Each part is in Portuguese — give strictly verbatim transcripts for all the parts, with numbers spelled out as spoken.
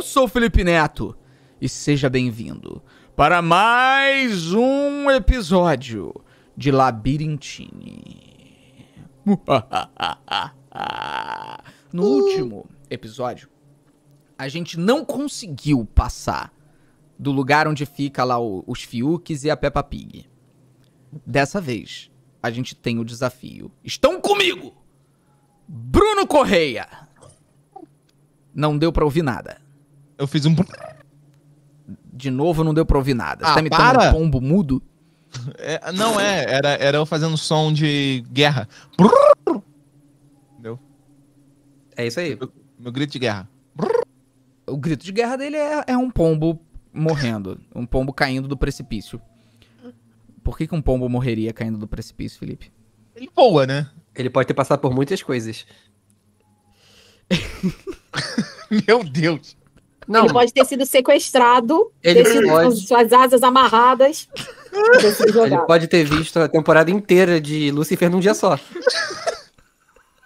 Eu sou o Felipe Neto e seja bem-vindo para mais um episódio de Labyrinthine. No último episódio, a gente não conseguiu passar do lugar onde fica lá o, os Fiuks e a Peppa Pig. Dessa vez, a gente tem o desafio. Estão comigo! Bruno Correia! Não deu pra ouvir nada. Eu fiz um... De novo, não deu pra ouvir nada. Você ah, tá me dando um pombo mudo? É, não é, era, era eu fazendo som de guerra. Entendeu? É isso aí. Meu, meu grito de guerra. O grito de guerra dele é, é um pombo morrendo. Um pombo caindo do precipício. Por que que um pombo morreria caindo do precipício, Felipe? Ele voa, né? Ele pode ter passado por muitas coisas. Meu Deus. Não. Ele pode ter sido sequestrado, ele ter sido pode. com suas asas amarradas. Ele pode ter visto a temporada inteira de Lucifer num dia só.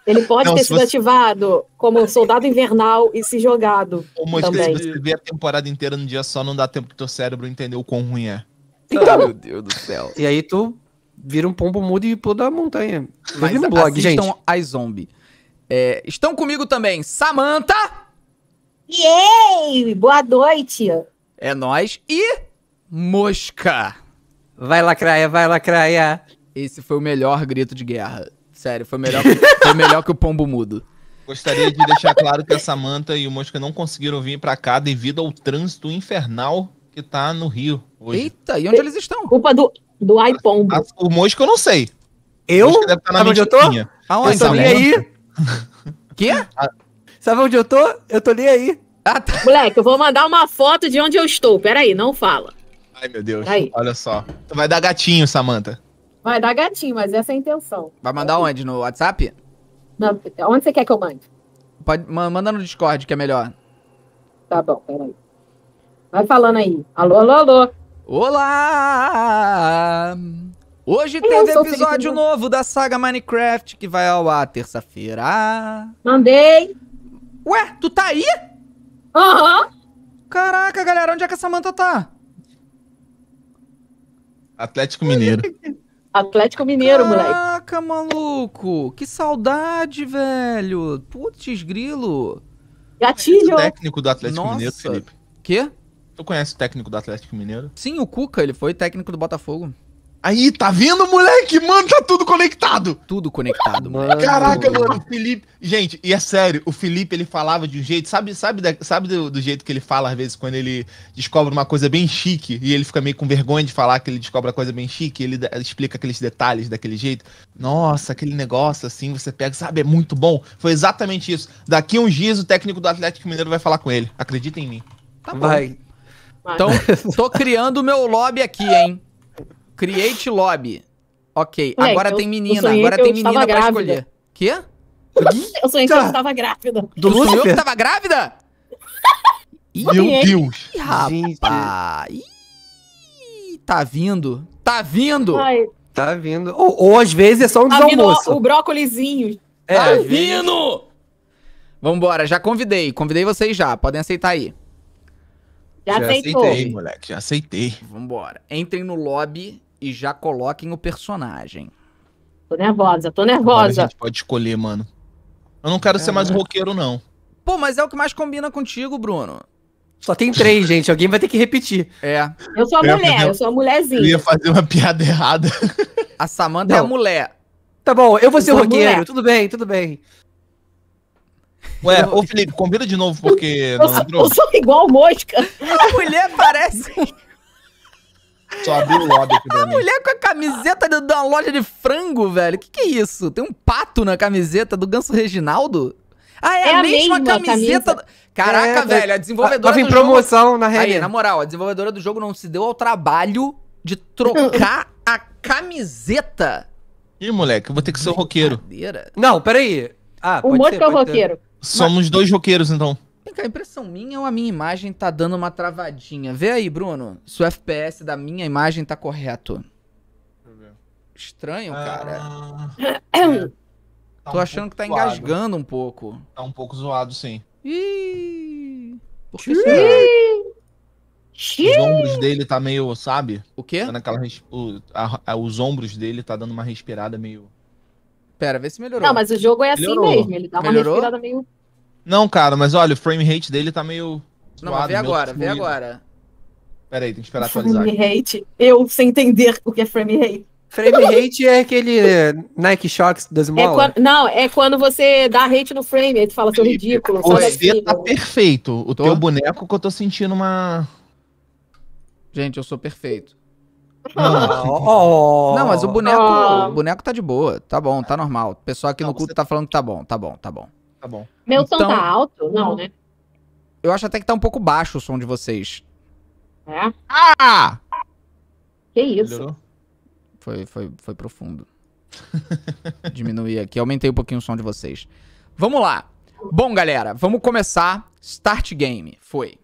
Ele pode Não, ter sido você... ativado como um soldado invernal e se jogado. Ô, Mosca, também. Se você vê a temporada inteira num dia só, não dá tempo pro teu cérebro entender o quão ruim é. Então... Meu Deus do céu. E aí tu vira um pombo mudo e pula da montanha. Mas no blog, gente. As zombie. É, estão comigo também, Samantha. Yay! Boa noite. É nóis. E Mosca. Vai lacraia, vai lacraia. Esse foi o melhor grito de guerra. Sério, foi melhor, que, foi melhor que o pombo mudo. Gostaria de deixar claro que a Samantha e o Mosca não conseguiram vir pra cá devido ao trânsito infernal que tá no Rio hoje. Eita, e onde e, eles estão? Culpa do, do iPombo. A, a, o Mosca eu não sei. Eu? Sabe onde eu tô? Aonde? Eu tô nem aí. Quê? A... Sabe onde eu tô? Eu tô nem aí. Ah, tá. Moleque, eu vou mandar uma foto de onde eu estou. Pera aí, não fala. Ai, meu Deus. Aí. Olha só. Tu vai dar gatinho, Samantha. Vai dar gatinho, mas essa é a intenção. Vai mandar onde? No WhatsApp? Não, onde você quer que eu mande? Pode, manda no Discord, que é melhor. Tá bom, peraí. Vai falando aí. Alô, alô, alô. Olá! Hoje teve episódio novo da saga Minecraft, que vai ao ar terça-feira. Mandei. Ué, tu tá aí? Aham. Caraca, galera, onde é que a Samantha tá? Atlético Mineiro. Atlético Mineiro, Caraca, moleque. Caraca, maluco. Que saudade, velho. Putz, grilo. Gatilho. O técnico do Atlético Nossa. Mineiro, Felipe. Quê? Tu conhece o técnico do Atlético Mineiro? Sim, o Cuca. Ele foi técnico do Botafogo. Aí, tá vendo, moleque? Mano, tá tudo conectado. Tudo conectado, mano. Caraca, mano. O Felipe... Gente, e é sério. O Felipe, ele falava de um jeito... Sabe, sabe, da, sabe do, do jeito que ele fala, às vezes, quando ele descobre uma coisa bem chique e ele fica meio com vergonha de falar que ele descobre a coisa bem chique e ele, ele explica aqueles detalhes daquele jeito? Nossa, aquele negócio assim, você pega... Sabe, é muito bom. Foi exatamente isso. Daqui a uns dias, o técnico do Atlético Mineiro vai falar com ele. Acredita em mim. Tá bom. Vai. Então, tô criando o meu lobby aqui, hein? Create lobby. Ok, Ué, agora eu, tem menina, agora tem menina pra grávida. escolher. Quê? Eu sonhei que eu estava grávida. Do tu sonhou que estava grávida? Meu Deus. Ih, rapaz. Ih, tá vindo. Tá vindo. Ai. Tá vindo. Ou, ou às vezes é só um desalmoço. O, o brócolizinho. É, tá vindo. Vambora, já convidei. Convidei vocês já, podem aceitar aí. Já, já aceitei, moleque, já aceitei. Vambora. Entrem no lobby e já coloquem o personagem. Tô nervosa, tô nervosa. Agora a gente pode escolher, mano. Eu não quero é, ser mais um roqueiro, não. Pô, mas é o que mais combina contigo, Bruno. Só tem três, gente. Alguém vai ter que repetir. É. Eu sou a eu mulher, fazer... eu sou a mulherzinha. Eu ia fazer uma piada errada. A Samantha não. é a mulher. Tá bom, eu vou eu ser roqueiro. Mulher. Tudo bem, tudo bem. Ué, eu... ô Felipe, combina de novo porque eu não sou, entrou. Eu sou igual Mosca. A mulher parece... Só abriu o lobby aqui A mulher com a camiseta de, de uma loja de frango, velho. Que que é isso? Tem um pato na camiseta do Ganso Reginaldo? Ah, é, é a, a mesma, mesma camiseta... Camisa. Caraca, é, velho, a desenvolvedora tava do jogo... Tava em promoção na realidade. Aí, na moral, a desenvolvedora do jogo não se deu ao trabalho de trocar a camiseta. Ih, moleque, eu vou ter que ser o roqueiro. Não, peraí. Ah, o Mosca é o roqueiro. Somos dois roqueiros, então. Vem cá, a impressão minha ou a minha imagem tá dando uma travadinha? Vê aí, Bruno, se o F P S da minha imagem tá correto. Deixa eu ver. Estranho, cara. Ah, tá Tô um achando que tá zoado. engasgando um pouco. Tá um pouco zoado, sim. Ih... Porque os ombros dele tá meio, sabe? O quê? Tá naquela, o, a, a, os ombros dele tá dando uma respirada meio... Pera, vê se melhorou. Não, mas o jogo é assim melhorou. mesmo, ele dá melhorou? uma respirada meio... Não, cara, mas olha, o frame rate dele tá meio... Não, suado, mas vê agora, vê agora. Pera aí, tem que esperar atualizar. Frame rate, eu sem entender o que é frame rate. Frame rate é aquele Nike Shox das molas. É não, é quando você dá hate no frame, aí tu fala, seu ridículo. Você tá perfeito. O tô? teu boneco que eu tô sentindo uma... Gente, eu sou perfeito. Não, oh. não mas o boneco, oh. o boneco tá de boa. Tá bom, tá normal. O pessoal aqui não, no culto tá falando que tá bom, tá bom, tá bom. Tá bom. Meu então, som tá alto? Não, né? Eu acho até que tá um pouco baixo o som de vocês. É? Ah! Que isso? Melhorou? Foi, foi, foi profundo. Diminuí aqui, aumentei um pouquinho o som de vocês. Vamos lá. Bom, galera, vamos começar. Start game. Foi.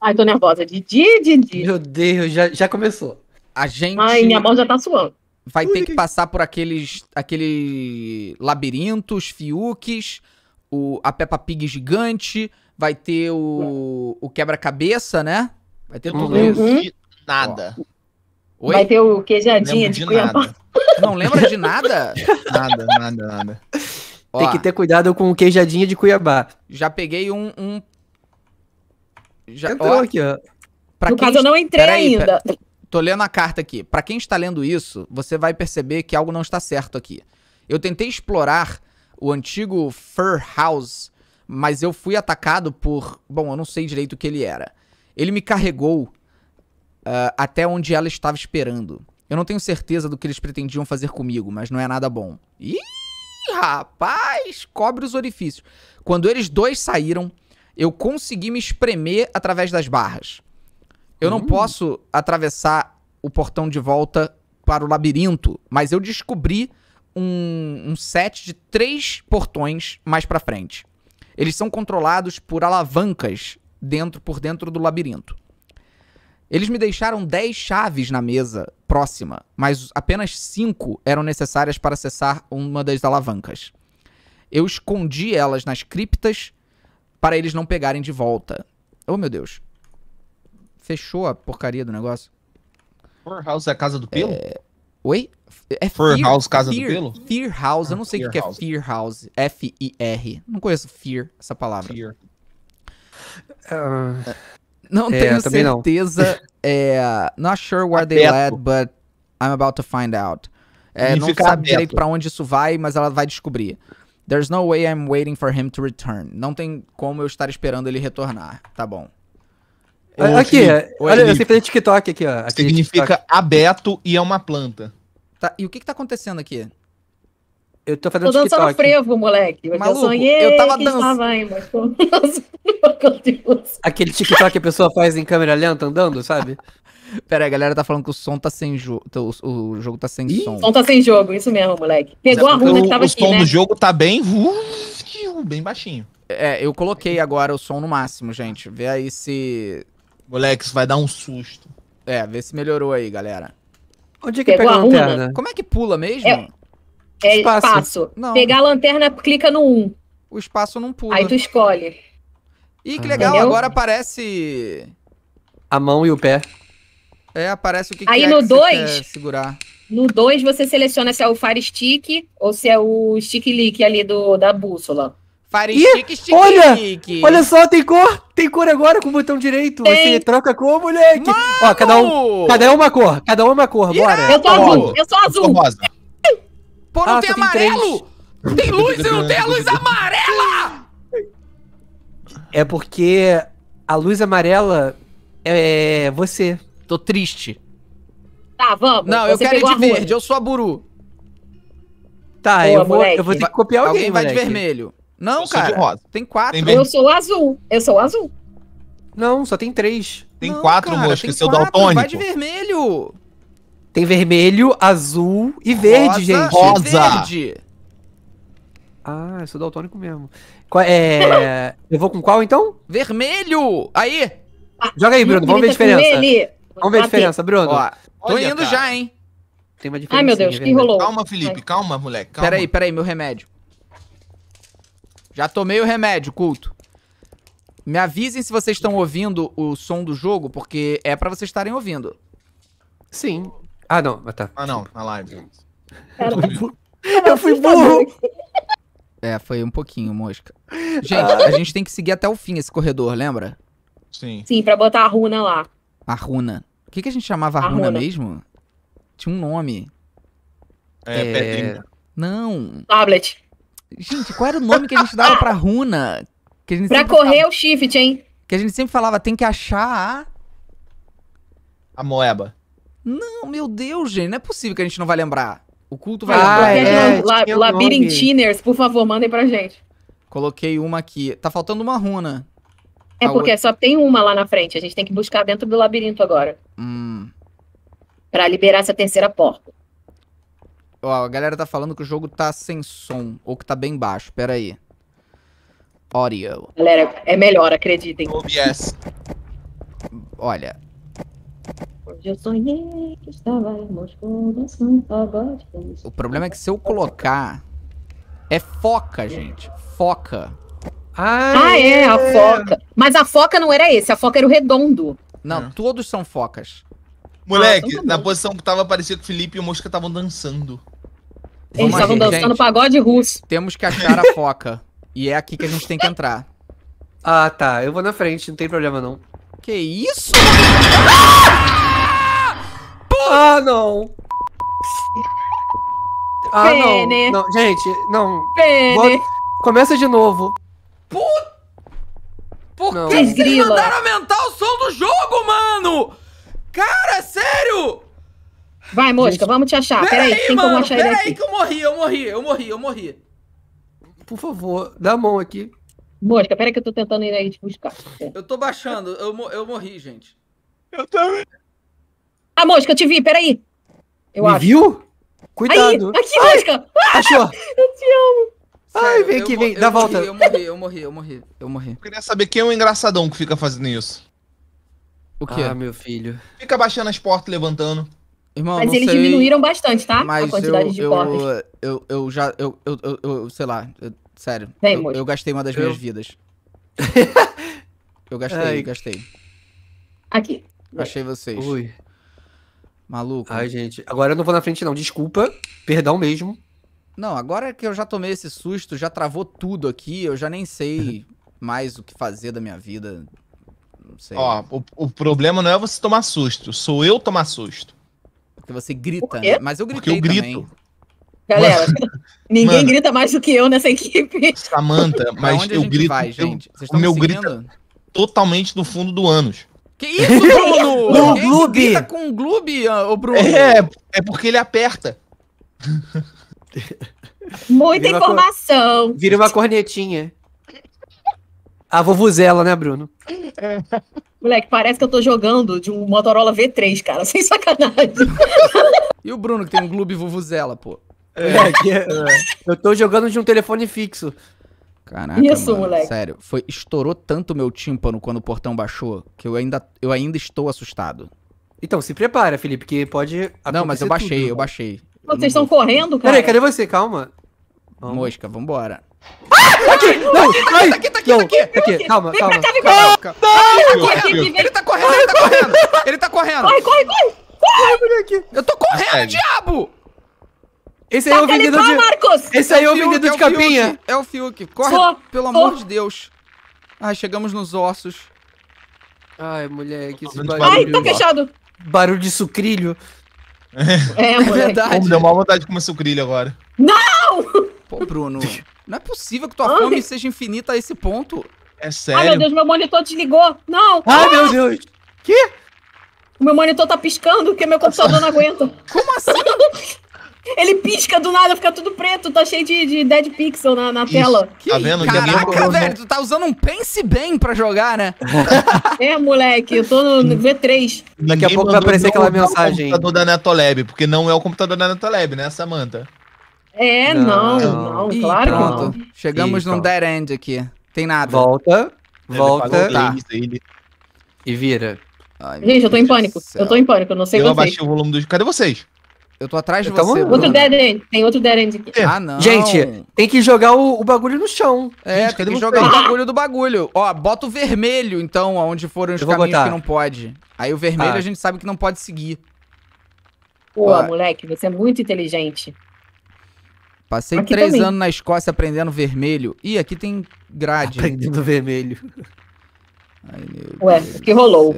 Ai, tô nervosa. Didi, Didi. Meu Deus, já, já começou. A gente... Ai, minha mão já tá suando. Vai ter que passar por aqueles... Aquele labirinto, os Fiuks, o, a Peppa Pig gigante, vai ter o, o quebra-cabeça, né? Vai ter tudo uhum. isso. Nada. Ó. Oi? Vai ter o queijadinha de, de Cuiabá. Não lembra de nada? Nada, nada, nada. Ó, tem que ter cuidado com o queijadinha de Cuiabá. Já peguei um... um... Já... Entrou ó, aqui, ó. Pra no quem caso, est... eu não entrei Pera ainda. Aí, per... Tô lendo a carta aqui. Pra quem está lendo isso, você vai perceber que algo não está certo aqui. Eu tentei explorar o antigo Fur House, mas eu fui atacado por... Bom, eu não sei direito o que ele era. Ele me carregou... Uh, até onde ela estava esperando. Eu não tenho certeza do que eles pretendiam fazer comigo, mas não é nada bom. Ih, rapaz, cobre os orifícios. Quando eles dois saíram, eu consegui me espremer através das barras. Eu hum. não posso atravessar o portão de volta para o labirinto, mas eu descobri um, um set de três portões mais pra frente. Eles são controlados por alavancas dentro, por dentro do labirinto. Eles me deixaram dez chaves na mesa próxima, mas apenas cinco eram necessárias para acessar uma das alavancas. Eu escondi elas nas criptas para eles não pegarem de volta. Oh, meu Deus. Fechou a porcaria do negócio. Fur House é a casa do pelo? É... Oi? É Fur Fear... House, casa Fear... do pelo? Fear House, eu não sei o que é Fear House. F I R. Não conheço Fear, essa palavra. Fear. Uh... Não é, tenho certeza. Não. É, not sure where aberto. they led, but I'm about to find out. É, não sabe aberto. direito pra onde isso vai, mas ela vai descobrir. There's no way I'm waiting for him to return. Não tem como eu estar esperando ele retornar. Tá bom. Ô, aqui, Felipe, olha, eu sempre falei TikTok aqui, ó. Aqui significa TikTok. aberto e é uma planta. Tá, e o que que tá acontecendo aqui? Eu tô fazendo tô TikTok. Tô dançando frevo, moleque. Mas Maluco, eu sonhei eu tava que estava em, mas tô... Aquele TikTok que a pessoa faz em câmera lenta andando, sabe? Pera aí, a galera tá falando que o som tá sem jogo. O, o jogo tá sem Ih, som. O som tá sem jogo, isso mesmo, moleque. Pegou é a runa que tava o aqui, O som né? do jogo tá bem... Bem baixinho. É, eu coloquei agora o som no máximo, gente. Vê aí se... Moleque, isso vai dar um susto. É, vê se melhorou aí, galera. Onde é que pega a lanterna? Como é que pula mesmo? É... É espaço. espaço. Não. Pegar a lanterna, clica no um. O espaço não pula. Aí tu escolhe. Ih, que legal. Entendeu? Agora aparece... A mão e o pé. É, aparece o que, Aí que no é que dois, você quer segurar. No dois você seleciona se é o Fire Stick ou se é o Stick Leak ali do, da bússola. Fire Ih, Stick, Stick olha, Leak. Olha só, tem cor. Tem cor agora com o botão direito. Tem. Você troca cor, moleque. Mano! Ó, cada um, cada um uma cor. Cada um uma cor, yeah. bora. Eu tô azul. Eu sou azul. Eu sou rosa. Pô, não ah, tem amarelo! Tem, tem luz e não tem a luz amarela! É porque a luz amarela é você. Tô triste. Tá, vamos. Não, eu quero ir de verde, eu sou a Buru. Tá, Boa, eu, vou, eu vou ter que copiar alguém. Alguém vai moleque. de vermelho. Não, eu cara, sou de rosa. tem quatro. Tem eu sou azul, eu sou azul. Não, só tem três. Tem não, quatro, cara, mosca, tem seu daltônico. Vai de vermelho. Tem vermelho, azul e verde, rosa, gente. Rosa! Verde. Ah, eu sou daltônico mesmo. Qual, é... eu vou com qual, então? Vermelho! Aí! Joga aí, Bruno. Vamos ver a diferença. Vamos ver a diferença, Bruno. Ó, tô indo cara. já, hein? Tem uma diferença. Ai, meu Deus, que enrolou. Calma, Felipe. Calma, moleque. Calma. Pera aí, pera aí. Meu remédio. Já tomei o remédio, culto. Me avisem se vocês estão ouvindo o som do jogo, porque é pra vocês estarem ouvindo. Sim. Ah, não. Ah, tá. Ah, não. Na live. Eu fui burro. É, foi um pouquinho, Mosca. Gente, ah. a gente tem que seguir até o fim esse corredor, lembra? Sim. Sim, pra botar a runa lá. A runa. O que, que a gente chamava a, a runa, runa mesmo? Tinha um nome. É, é... pedrinha. Não. Tablet. Gente, qual era o nome que a gente dava pra runa? Que a gente pra correr falava... o shift, hein? Que a gente sempre falava, tem que achar a... A moeba. Não, meu Deus, gente. Não é possível que a gente não vai lembrar. O culto vai ah, lembrar. É, La é Labyrinthine, por favor, mandem pra gente. Coloquei uma aqui. Tá faltando uma runa. É a porque outra... só tem uma lá na frente. A gente tem que buscar dentro do labirinto agora. Hum. Pra liberar essa terceira porta. Ó, a galera tá falando que o jogo tá sem som. Ou que tá bem baixo. Pera aí. Audio. Galera, é melhor, acreditem. O B S. Olha. Hoje eu sonhei que estava em Moscou dançando pagode. O problema é que se eu colocar... É foca, gente. Foca. Ai, ah, é, é, a foca. Mas a foca não era esse, a foca era o redondo. Não, é. Todos são focas. Moleque, ah, na posição que tava, parecia que o Felipe e o Mosca estavam dançando. Eles estavam dançando gente, pagode russo. Temos que achar a foca. E é aqui que a gente tem que entrar. Ah, tá. Eu vou na frente, não tem problema, não. Que isso? Ah, ah não. Ah, Pene. Não. não. Gente, não. Pene. Começa de novo. Puta. Por não. que vocês Grila. mandaram aumentar o som do jogo, mano? Cara, sério? Vai, Mosca, gente, vamos te achar. Peraí, pera tem mano, como achar pera ele aí aqui. que eu morri, eu morri, eu morri, eu morri. Por favor, dá a mão aqui. Mosca, pera que eu tô tentando ir aí te buscar. Eu tô baixando, eu, eu morri, gente. Eu também. Ah, Mosca, eu te vi, peraí. Eu Me acho. viu? Cuidado. Aí, aqui, Ai, Mosca. Achou. Eu te amo. Sério, Ai, vem aqui, vem, dá a volta. Eu morri, eu morri, eu morri, eu morri. Eu queria saber quem é o engraçadão que fica fazendo isso. O que? Ah, meu filho. Fica baixando as portas, levantando. Irmão, mas eles sei, diminuíram bastante, tá? Mas a quantidade eu, de eu, portas. Eu, eu já, eu, eu, eu, eu sei lá, eu, sério, Vem, eu, eu gastei uma das eu... minhas vidas. eu gastei, Ai. gastei. Aqui. Achei vocês. Ui. Maluco. Ai, gente, agora eu não vou na frente não, desculpa, perdão mesmo. Não, agora que eu já tomei esse susto, já travou tudo aqui, eu já nem sei mais o que fazer da minha vida, não sei. Ó, o, o problema não é você tomar susto, sou eu tomar susto. Porque você grita, né? Mas eu gritei Porque eu também. grito. Galera, mano, ninguém mano, grita mais do que eu nessa equipe. Samantha, mas eu grito. Vai, gente? Eu, o meu grito totalmente do fundo do ânus. Que isso, Bruno? No Gloob! Grita com o Gloob, ô Bruno? É, é porque ele aperta. Muita Vira informação. Uma, Vira uma cornetinha. A vovuzela, né, Bruno? Moleque, parece que eu tô jogando de um Motorola V três, cara. Sem sacanagem. E o Bruno, que tem um Gloob vuvuzela, pô. É, que, é, eu tô jogando de um telefone fixo. Caraca, Isso, mano, moleque. sério. Foi, estourou tanto meu tímpano quando o portão baixou, que eu ainda, eu ainda estou assustado. Então, se prepara, Felipe, que pode... Não, mas eu baixei, tudo, eu baixei. Vocês eu estão vou... correndo, cara? Peraí, cadê você? Calma. Vamos. Mosca, vambora. Ah, aqui, não, aqui, tá aqui, tá aqui, não, tá aqui, tá aqui. Calma, vem calma. Cá, vem calma. calma. Não, ele, tá correndo, ele tá correndo, ele tá correndo, ele tá correndo. Corre, corre, corre. corre. Eu tô correndo, é. diabo. Esse aí é o vendedor de... Marcos. Esse aí é o vendedor de capinha. É o Fiuk, corre, so, pelo so. amor de Deus. Ai, chegamos nos ossos. Ai, moleque, esse barulho. Ai, tá fechado. Barulho de sucrilho. É, é verdade. Pô, deu uma vontade de comer sucrilho agora. Não! Pô, Bruno, não é possível que tua Ai. fome seja infinita a esse ponto. É sério. Ai, meu Deus, meu monitor desligou. Não! Ai, ah! meu Deus. Que? O meu monitor tá piscando porque meu computador não aguenta. Como assim? Ele pisca do nada, fica tudo preto. Tá cheio de, de dead pixel na, na tela. Que tá vendo? Caraca, que é velho, tu tá usando um pense bem pra jogar, né? É, moleque, eu tô no, no V três. Daqui Ninguém a pouco vai aparecer aquela mensagem. Não é o computador da Netolab, porque não é o computador da Netolab, né, Samantha? É, não, não, não Ih, claro pronto. que não. Chegamos Ih, num dead end aqui. Tem nada. Volta, volta. Tá. Ele... E vira. Ai, gente, eu tô em pânico. Eu tô em pânico, eu não sei eu vocês. Eu abaixei o volume dos... Cadê vocês? Eu Eu tô atrás de eu você, Bruno. Outro dead end. Tem outro dead end aqui. Ah, não. Gente, tem que jogar o, o bagulho no chão. É, gente, tem que jogar o bagulho do bagulho. Ó, bota o vermelho, então, onde foram os eu caminhos que não pode. Aí o vermelho ah. a gente sabe que não pode seguir. Pô, ó, moleque, você é muito inteligente. Passei aqui três também. anos na Escócia aprendendo vermelho. Ih, aqui tem grade. Aprendendo vermelho. Ai, meu Ué, Deus o que rolou?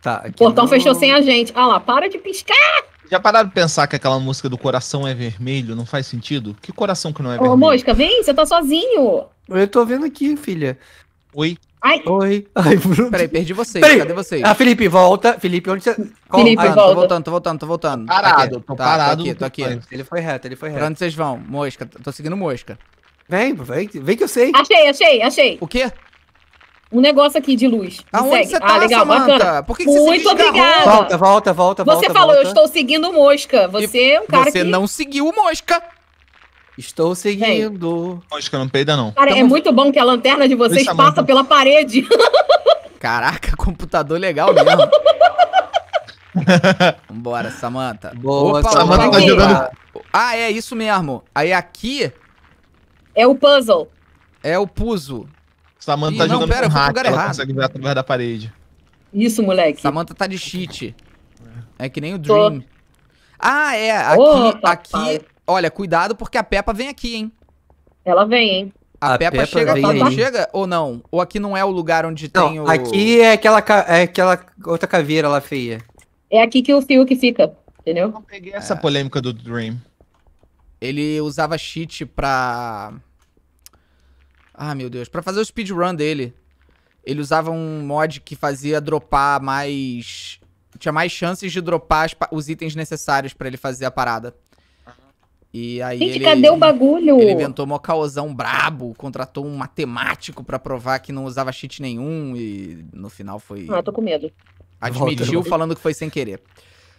Tá, aqui o portão não... fechou sem a gente. Ah lá, para de piscar! Já pararam de pensar que aquela música do coração é vermelho? Não faz sentido? Que coração que não é Ô, vermelho? Ô, Mosca, vem, você tá sozinho. Eu tô vendo aqui, filha. Oi. Ai. Oi. Ai, Bruno. Peraí, perdi vocês. Peraí. Cadê vocês? Ah, Felipe, volta. Felipe, onde você... Felipe, ah, volta. Tô voltando, tô voltando, tô voltando. Parado, aqui. tô tá, parado. Tô aqui, tô aqui. Ele foi reto, ele foi reto. Pra onde vocês vão? Mosca, tô seguindo Mosca. Vem, vem, vem que eu sei. Achei, achei, achei. O quê? Um negócio aqui de luz. Aonde você tá, ah, legal, Samantha? Bacana. Por que que você se desgarrou? Muito obrigada. Volta, volta, volta, volta. Você falou, volta. eu estou seguindo Mosca. Você é um cara você que... Você não seguiu o Mosca. Estou seguindo. Ei. Mosca, não peida, não. Cara, Tamo... é muito bom que a lanterna de vocês Deixa passa pela parede. Caraca, computador legal mesmo. Vambora, Samantha. Boa, opa, Samantha tá jogando. Ah, é isso mesmo. Aí aqui... É o puzzle. É o puzzle. Samantha Ih, tá não, jogando pera, com hack, lugar ela errado. consegue ver através da parede. Isso, moleque. Samantha tá de cheat. É que nem o Dream. Tô. Ah, é. Aqui, oh, aqui... Olha, cuidado porque a Peppa vem aqui, hein. Ela vem, hein. A, a Peppa, Peppa chega, vem ela chega ou não? Ou aqui não é o lugar onde não, tem o... Aqui é aquela, ca... é aquela outra caveira lá feia. É aqui que o Fiuk fica, entendeu? Eu não peguei essa é. polêmica do Dream. Ele usava cheat pra... Ah, meu Deus. Pra fazer o speedrun dele, ele usava um mod que fazia dropar mais... Tinha mais chances de dropar os itens necessários pra ele fazer a parada. E aí Gente, ele... cadê o bagulho? Ele inventou mó caosão brabo, contratou um matemático pra provar que não usava cheat nenhum e no final foi... Ah, tô com medo. Admitiu Volta. falando que foi sem querer.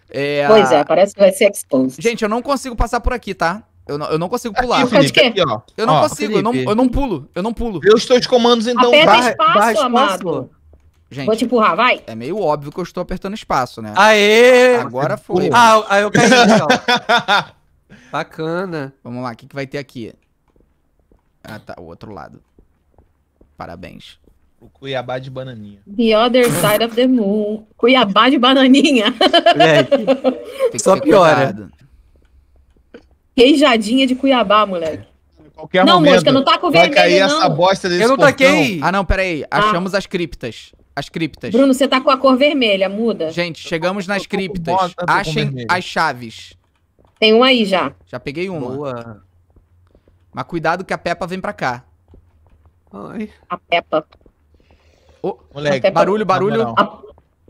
É... Pois é, parece que vai ser exposed. Gente, eu não consigo passar por aqui, tá? Eu não, eu não consigo pular. Aqui, Felipe, aqui, ó. Eu não ó, consigo, eu não, eu não pulo, eu não pulo. Eu estou de comandos, então. Aperta espaço, barra, barra amado. Espaço. Gente, vou te empurrar, vai. É meio óbvio que eu estou apertando espaço, né? Aê! Agora foi. Ah, eu caí, então. Bacana. Vamos lá, o que, que vai ter aqui? Ah, tá, o outro lado. Parabéns. O Cuiabá de bananinha. The other side of the moon. Cuiabá de bananinha. É. Só piora. Cuidado. Queijadinha de Cuiabá, moleque. Qualquer não, momento, Mosca, não tá com vermelho, vai cair não. Essa bosta desse Eu não taquei. Ah, não, peraí. Achamos ah. as criptas. As criptas. Bruno, você tá com a cor vermelha, muda. Gente, chegamos tô, nas tô, criptas. Tô, tô, tô Achem as chaves. Tem uma aí já. Já peguei uma. Boa. Mas cuidado que a Peppa vem pra cá. Ai. A Peppa. Oh, moleque, a Peppa. barulho, barulho. A,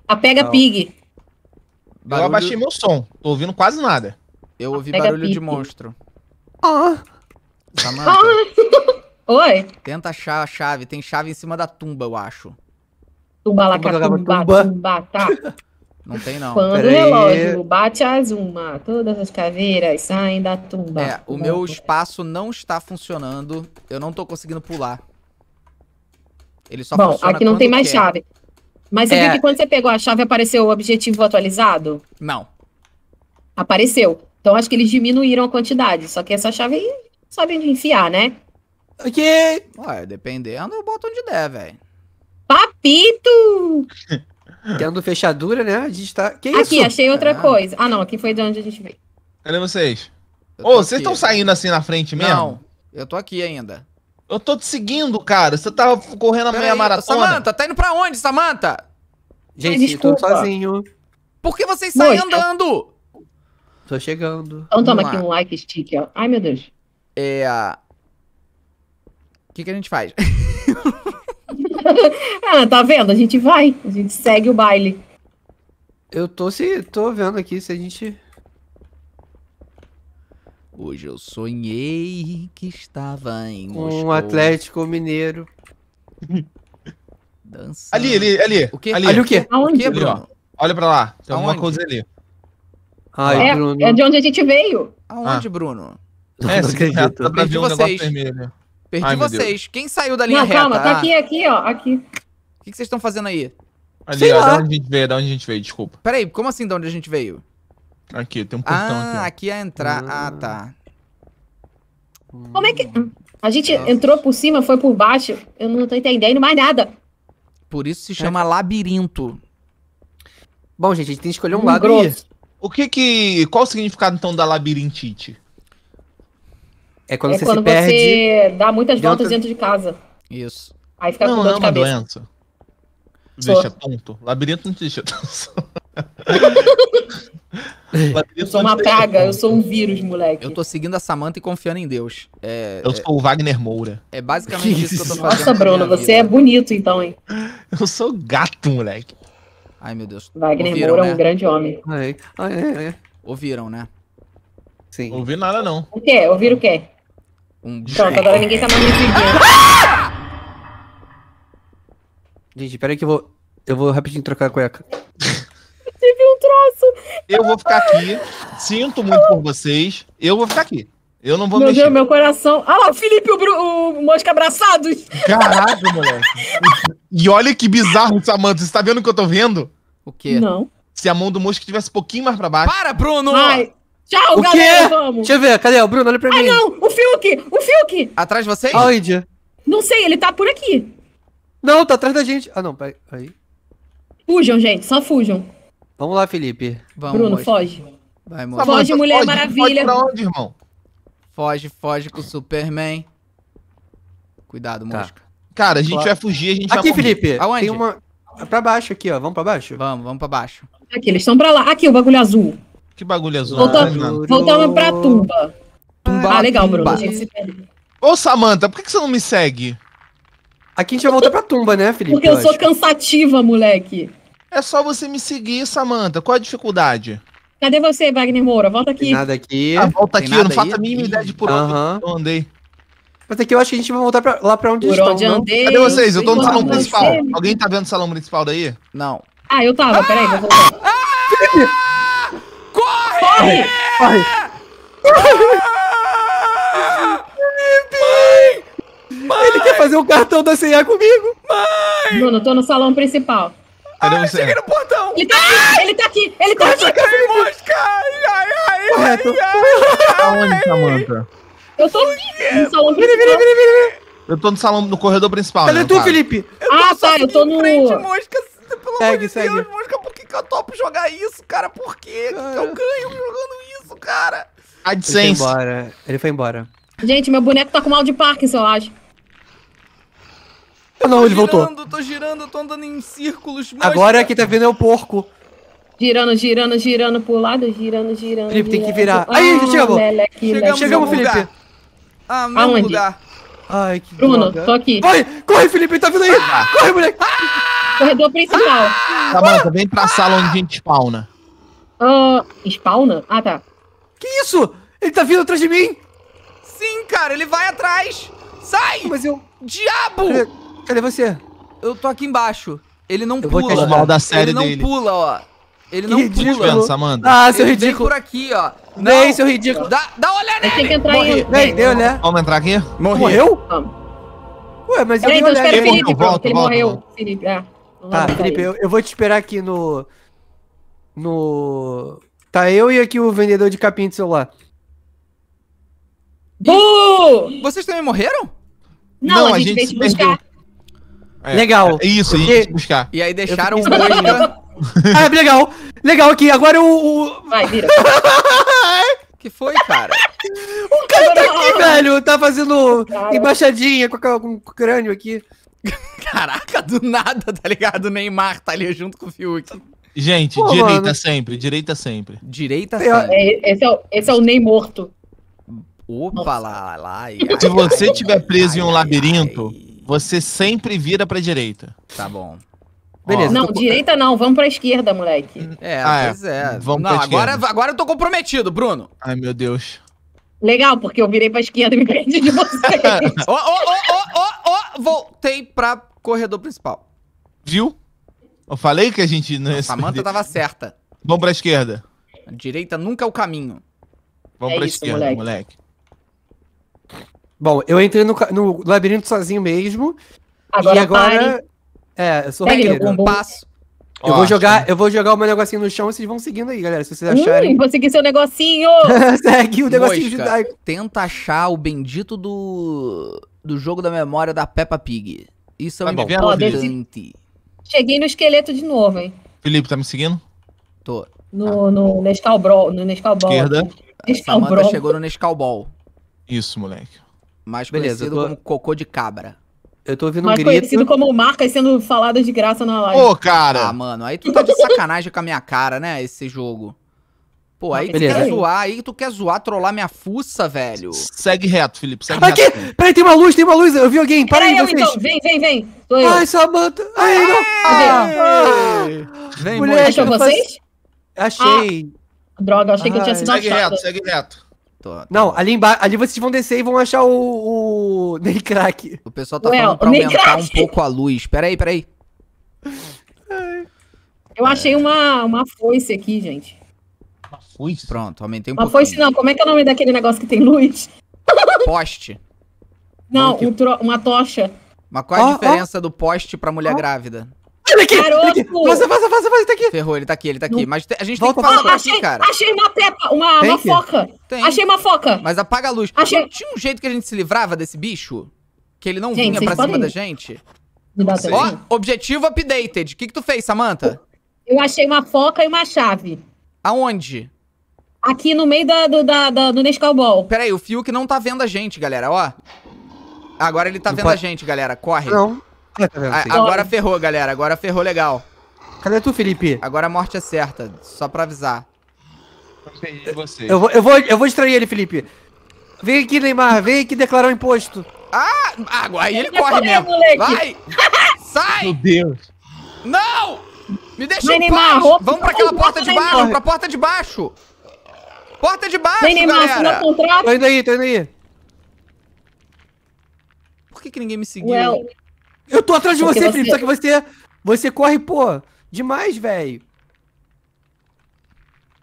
a Pega não. Pig. Barulho. Eu abaixei meu som. Tô ouvindo quase nada. Eu ouvi Pega barulho pique. de monstro. Ah! Samantha. Ah. Oi? Tenta achar a chave. Tem chave em cima da tumba, eu acho. Tumba lá, tumba, tumba, tumba, tá. Não tem, não. Quando Pera o relógio aí. bate as uma, todas as caveiras saem da tumba. É, o meu espaço não está funcionando. Eu não tô conseguindo pular. Ele só Bom, funciona aqui não tem mais quer. chave. Mas você é... viu que quando você pegou a chave, apareceu o objetivo atualizado? Não. Apareceu. Então, acho que eles diminuíram a quantidade. Só que essa chave aí sabe onde enfiar, né? O quê? Ué, dependendo, eu boto onde der, velho. Papito! Tendo fechadura, né? A gente tá... Que aqui, isso? achei outra é. coisa. Ah, não. Aqui foi de onde a gente veio. Cadê vocês? Ô, oh, vocês estão saindo assim na frente mesmo? Não, eu tô aqui ainda. Eu tô te seguindo, cara. Você tava correndo a Pera meia aí, maratona. Samantha, tá indo pra onde, Samantha? Gente, Ai, desculpa. eu tô sozinho. Por que vocês saem Mosca. andando? Tô chegando. Então toma aqui um like stick, ó. Ai, meu Deus. É... O que que a gente faz? Ah, tá vendo? A gente vai. A gente segue o baile. Eu tô se... Tô vendo aqui se a gente... Hoje eu sonhei que estava em Moscou. Um Atlético Mineiro. Dançando. Ali, ali, ali. O quê? Ali, ali o quê? Aonde? O quê, Bruno? Olha pra lá. Tem alguma coisa ali. Ai, é, Bruno. é de onde a gente veio. Aonde, ah. Bruno? É, não acredito. Tá Perdi um vocês. Perdi Ai, vocês. Quem saiu da linha não, reta? Calma, tá ah. aqui, aqui, ó. Aqui. O que, que vocês estão fazendo aí? Ali, ó, da onde a gente veio, da onde a gente veio, desculpa. Peraí, como assim da onde a gente veio? Aqui, tem um portão ah, aqui. Ah, aqui é entrar. Ah, tá. Como é que... A gente entrou por cima, foi por baixo. Eu não tô entendendo mais nada. Por isso se chama é. labirinto. Bom, gente, a gente tem que escolher um, um lado. O que que... Qual o significado, então, da labirintite? É quando, é você, quando se perde você dá muitas dentro... voltas dentro de casa. Isso. Aí fica não, com dor não de cabeça. Não, é uma doença. Deixa tonto. Labirinto não te deixa tonto. Eu sou uma praga, eu sou um vírus, moleque. Eu tô seguindo a Samantha e confiando em Deus. É, eu é... sou o Wagner Moura. É basicamente isso que eu tô fazendo. Nossa, Bruno, você é bonito então, hein? Eu sou gato, moleque. Ai, meu Deus. Wagner Ouviram, Moura né? é um grande homem. Ai, ai, ai. Ouviram, né? Sim. Não ouvi nada, não. O quê? Ouviram o quê? Um... Pronto, agora ninguém tá mais me seguindo. Ah! Gente, peraí que eu vou... Eu vou rapidinho trocar a cueca. Tive um troço. Eu vou ficar aqui. Sinto muito por vocês. Eu vou ficar aqui. Eu não vou meu mexer. Meu Deus, meu coração. Ah lá, o Felipe e o, Bru... o Mosca abraçados. Caralho, moleque. E olha que bizarro, Samantha. Você tá vendo o que eu tô vendo? O quê? Não. Se a mão do Mosca tivesse um pouquinho mais pra baixo. Para, Bruno! Ai. Tchau, o galera, quê? Vamos. Deixa eu ver, cadê o Bruno? Olha pra mim. Ah, não, o Fiuk, o Fiuk. Atrás de vocês? Aonde? Não sei, ele tá por aqui. Não, tá atrás da gente. Ah, não, peraí. Aí. Fujam, gente, só fujam. Vamos lá, Felipe. Vamos, Bruno, Mosca. Foge. Vai, Mosca. Foge, Mosca, Mulher foge, Maravilha. Foge pra onde, irmão? Foge, foge com o Superman. Cuidado, tá. Mosca. Cara, a gente claro. vai fugir, a gente aqui, vai morrer. Aqui, Felipe. Aonde? Tem uma... Pra baixo aqui, ó. Vamos pra baixo? Vamos, vamos pra baixo. Aqui, eles estão pra lá. Aqui, o bagulho azul. Que bagulho azul. Voltamos, voltamos pra tumba. Tumba. Ah, legal, Bruno. Ô, Samantha, por que você não me segue? Aqui a gente vai voltar pra tumba, né, Felipe? Porque eu, eu sou acho. cansativa, moleque. É só você me seguir, Samantha. Qual a dificuldade? Cadê você, Wagner Moura? Volta aqui. Tem nada aqui. Ah, volta Tem aqui. Eu não faço a mínima ideia de por uhum. onde eu andei. Mas aqui eu acho que a gente vai voltar pra, lá pra onde por estão. Onde andei, Cadê vocês? Eu tô no salão você, principal. Você, Alguém tá vendo o salão principal daí? Não. Ah, eu tava. Ah, peraí, vou voltar. Ah, ah, Corre! Corre! Felipe! Mãe! Ele quer fazer um cartão da C e A comigo? Mãe! Bruno, tô no salão principal. Ai, cheguei no portão! Ele tá aqui! Ele tá aqui! Ele tá aqui! Ai, ai, Correto! Aonde, Samantha? Eu tô aqui no salão principal. Vira, vira, vira, vira. Eu tô no salão, no corredor principal. Cadê tu, Felipe? Ah, tá, eu tô no... Pelo segue, amor de segue. Deus, Mosca, por que, que eu topo jogar isso, cara? Por que cara. eu ganho jogando isso, cara? AdSense. Ele foi embora. Ele foi embora. Gente, meu boneco tá com mal de Parkinson, eu acho. Eu não, tô ele girando, voltou. Eu tô girando, eu tô andando em círculos. Mosca. Agora quem tá vendo é o porco. Girando, girando, girando pro lado, girando, girando. Felipe, girando. tem que virar. Ah, Aí, chegamos. Leleque, chegamos, chegamos Felipe. Lugar. Ah, meu Aonde? lugar. Ai, que Bruno, droga. tô aqui. Corre, corre, Felipe, ele tá vindo aí. Ah. Corre, moleque. Ah. Corredor principal. Samantha, vem pra sala onde a gente spawna. Uh, spawna? Ah, tá. Que isso? Ele tá vindo atrás de mim? Sim, cara, ele vai atrás. Sai! Mas eu... Diabo! Cadê, cadê você? Eu tô aqui embaixo. Ele não eu pula. Vou mal da série ele não dele. pula, ó. Ele não ridículo. pula. Samantha. Ah, seu ele ridículo. Vem por aqui, ó. Não, vem, seu ridículo. Dá, dá uma olhada nele. Tem que entrar aí. Vem, deu, né? Vamos entrar aqui? Morri. Morreu? Vamos. Ué, mas Peraí, eu então espera o Felipe, volta, volta, ele volta, morreu. Volta. Felipe, ah. Tá, Felipe, eu, eu vou te esperar aqui no... No... Tá eu e aqui o vendedor de capinha de celular. Uh! Vocês também morreram? Não, Não a, gente a gente veio te buscar. É, legal. É isso, porque... a gente buscar. E aí deixaram o... Ah, legal. Legal aqui, agora o... o... Vai, vira. Que foi, cara? O cara tá aqui, velho. Tá fazendo embaixadinha com, a, com o crânio aqui. Caraca, do nada, tá ligado? O Neymar tá ali junto com o Fiuk. Gente, Pô, direita mano. sempre, direita sempre. Direita é, sempre. É, esse, é o, esse é o Ney morto. Opa, lá, lá. Ai, Se ai, você estiver preso ai, em um ai, labirinto, ai. você sempre vira pra direita. Tá bom. Beleza. Não, tô... direita não, vamos pra esquerda, moleque. É, ah, pois é. Vamos não, pra agora, agora eu tô comprometido, Bruno. Ai, meu Deus. Legal, porque eu virei pra esquerda e me perdi de vocês. Ô, ô, ô, ô, ô, voltei pra corredor principal. Viu? Eu falei que a gente não ia se perder. Samantha tava certa. Vamos pra esquerda. A direita nunca é o caminho. Vamos é pra isso, esquerda, moleque. moleque. Bom, eu entrei no, no labirinto sozinho mesmo. Agora e agora... Pare. É, eu sou um passo. Eu, ó, vou jogar, eu vou jogar o meu negocinho no chão e vocês vão seguindo aí, galera, se vocês acharem. Hum, vou seguir seu negocinho! Segue o negocinho judaico. Tenta achar o bendito do, do jogo da memória da Peppa Pig. Isso é um importante. Cheguei no esqueleto de novo, hein. Felipe, tá me seguindo? Tô. No, ah. no Nescau Brawl. No Nescau Brawl. Esquerda. Nescau Brawl. Samantha chegou no Nescau Brawl. Isso, moleque. Mais beleza, conhecido tô... como cocô de cabra. Eu tô ouvindo um grito. Mais conhecido como marcas sendo faladas de graça na live. Ô, cara! Ah, mano, aí tu tá de sacanagem com a minha cara, né, esse jogo. Pô, aí tu quer zoar, aí tu quer zoar, trollar minha fuça, velho. Segue reto, Felipe, segue reto. Aqui! Peraí, tem uma luz, tem uma luz, eu vi alguém, para aí, vocês. Então, vem, vem, vem. Ai, Samantha. Ai, não. Vem, mulher. Achou vocês? Achei. Droga, achei que eu tinha sido achado. Segue reto, segue reto. Não, ali embaixo, ali vocês vão descer e vão achar o, o... Ney Crack. O pessoal tá Ué, falando pra aumentar crack. um pouco a luz. Pera aí, pera aí. Eu achei uma, uma foice aqui, gente. Uma foice? Pronto, aumentei um pouco. Uma pouquinho. foice não, como é que é o nome daquele negócio que tem luz? Poste. Não, um tro... uma tocha. Mas qual a oh, diferença oh. do poste pra mulher oh. grávida? Ele aqui, ele aqui. Faça, faça, faça, faça, tá aqui. Ferrou, ele tá aqui, ele tá aqui. Não. Mas a gente Volta, tem que falar ah, achei, aqui, cara. Achei uma pepa, uma, uma foca. Tem. Achei uma foca. Mas apaga a luz. Achei. Não tinha um jeito que a gente se livrava desse bicho? Que ele não gente, vinha pra cima podem... da gente? Ó, oh, objetivo updated. O que que tu fez, Samantha? Eu achei uma foca e uma chave. Aonde? Aqui no meio da, do, da, da, do Nescau Ball. Pera aí, o Fiuk não tá vendo a gente, galera, ó. Agora ele tá não vendo pode... a gente, galera. Corre. Não. A, agora ferrou, galera. Agora ferrou legal. Cadê tu, Felipe? Agora a morte é certa, só pra avisar. Eu, eu, vou, eu, vou, eu vou distrair ele, Felipe. Vem aqui, Neymar. Vem aqui declarar o imposto. Ah, agora aí ele corre mesmo. Moleque. Vai! Sai! Meu Deus. Não! Me deixa em paz. Vamos pra aquela porta de baixo, pra porta de baixo. Porta de baixo, galera. Tô indo aí, tô indo aí. Por que que ninguém me seguiu? Well. Eu tô atrás de Porque você, Felipe, você... só que você... Você corre, pô, demais, velho.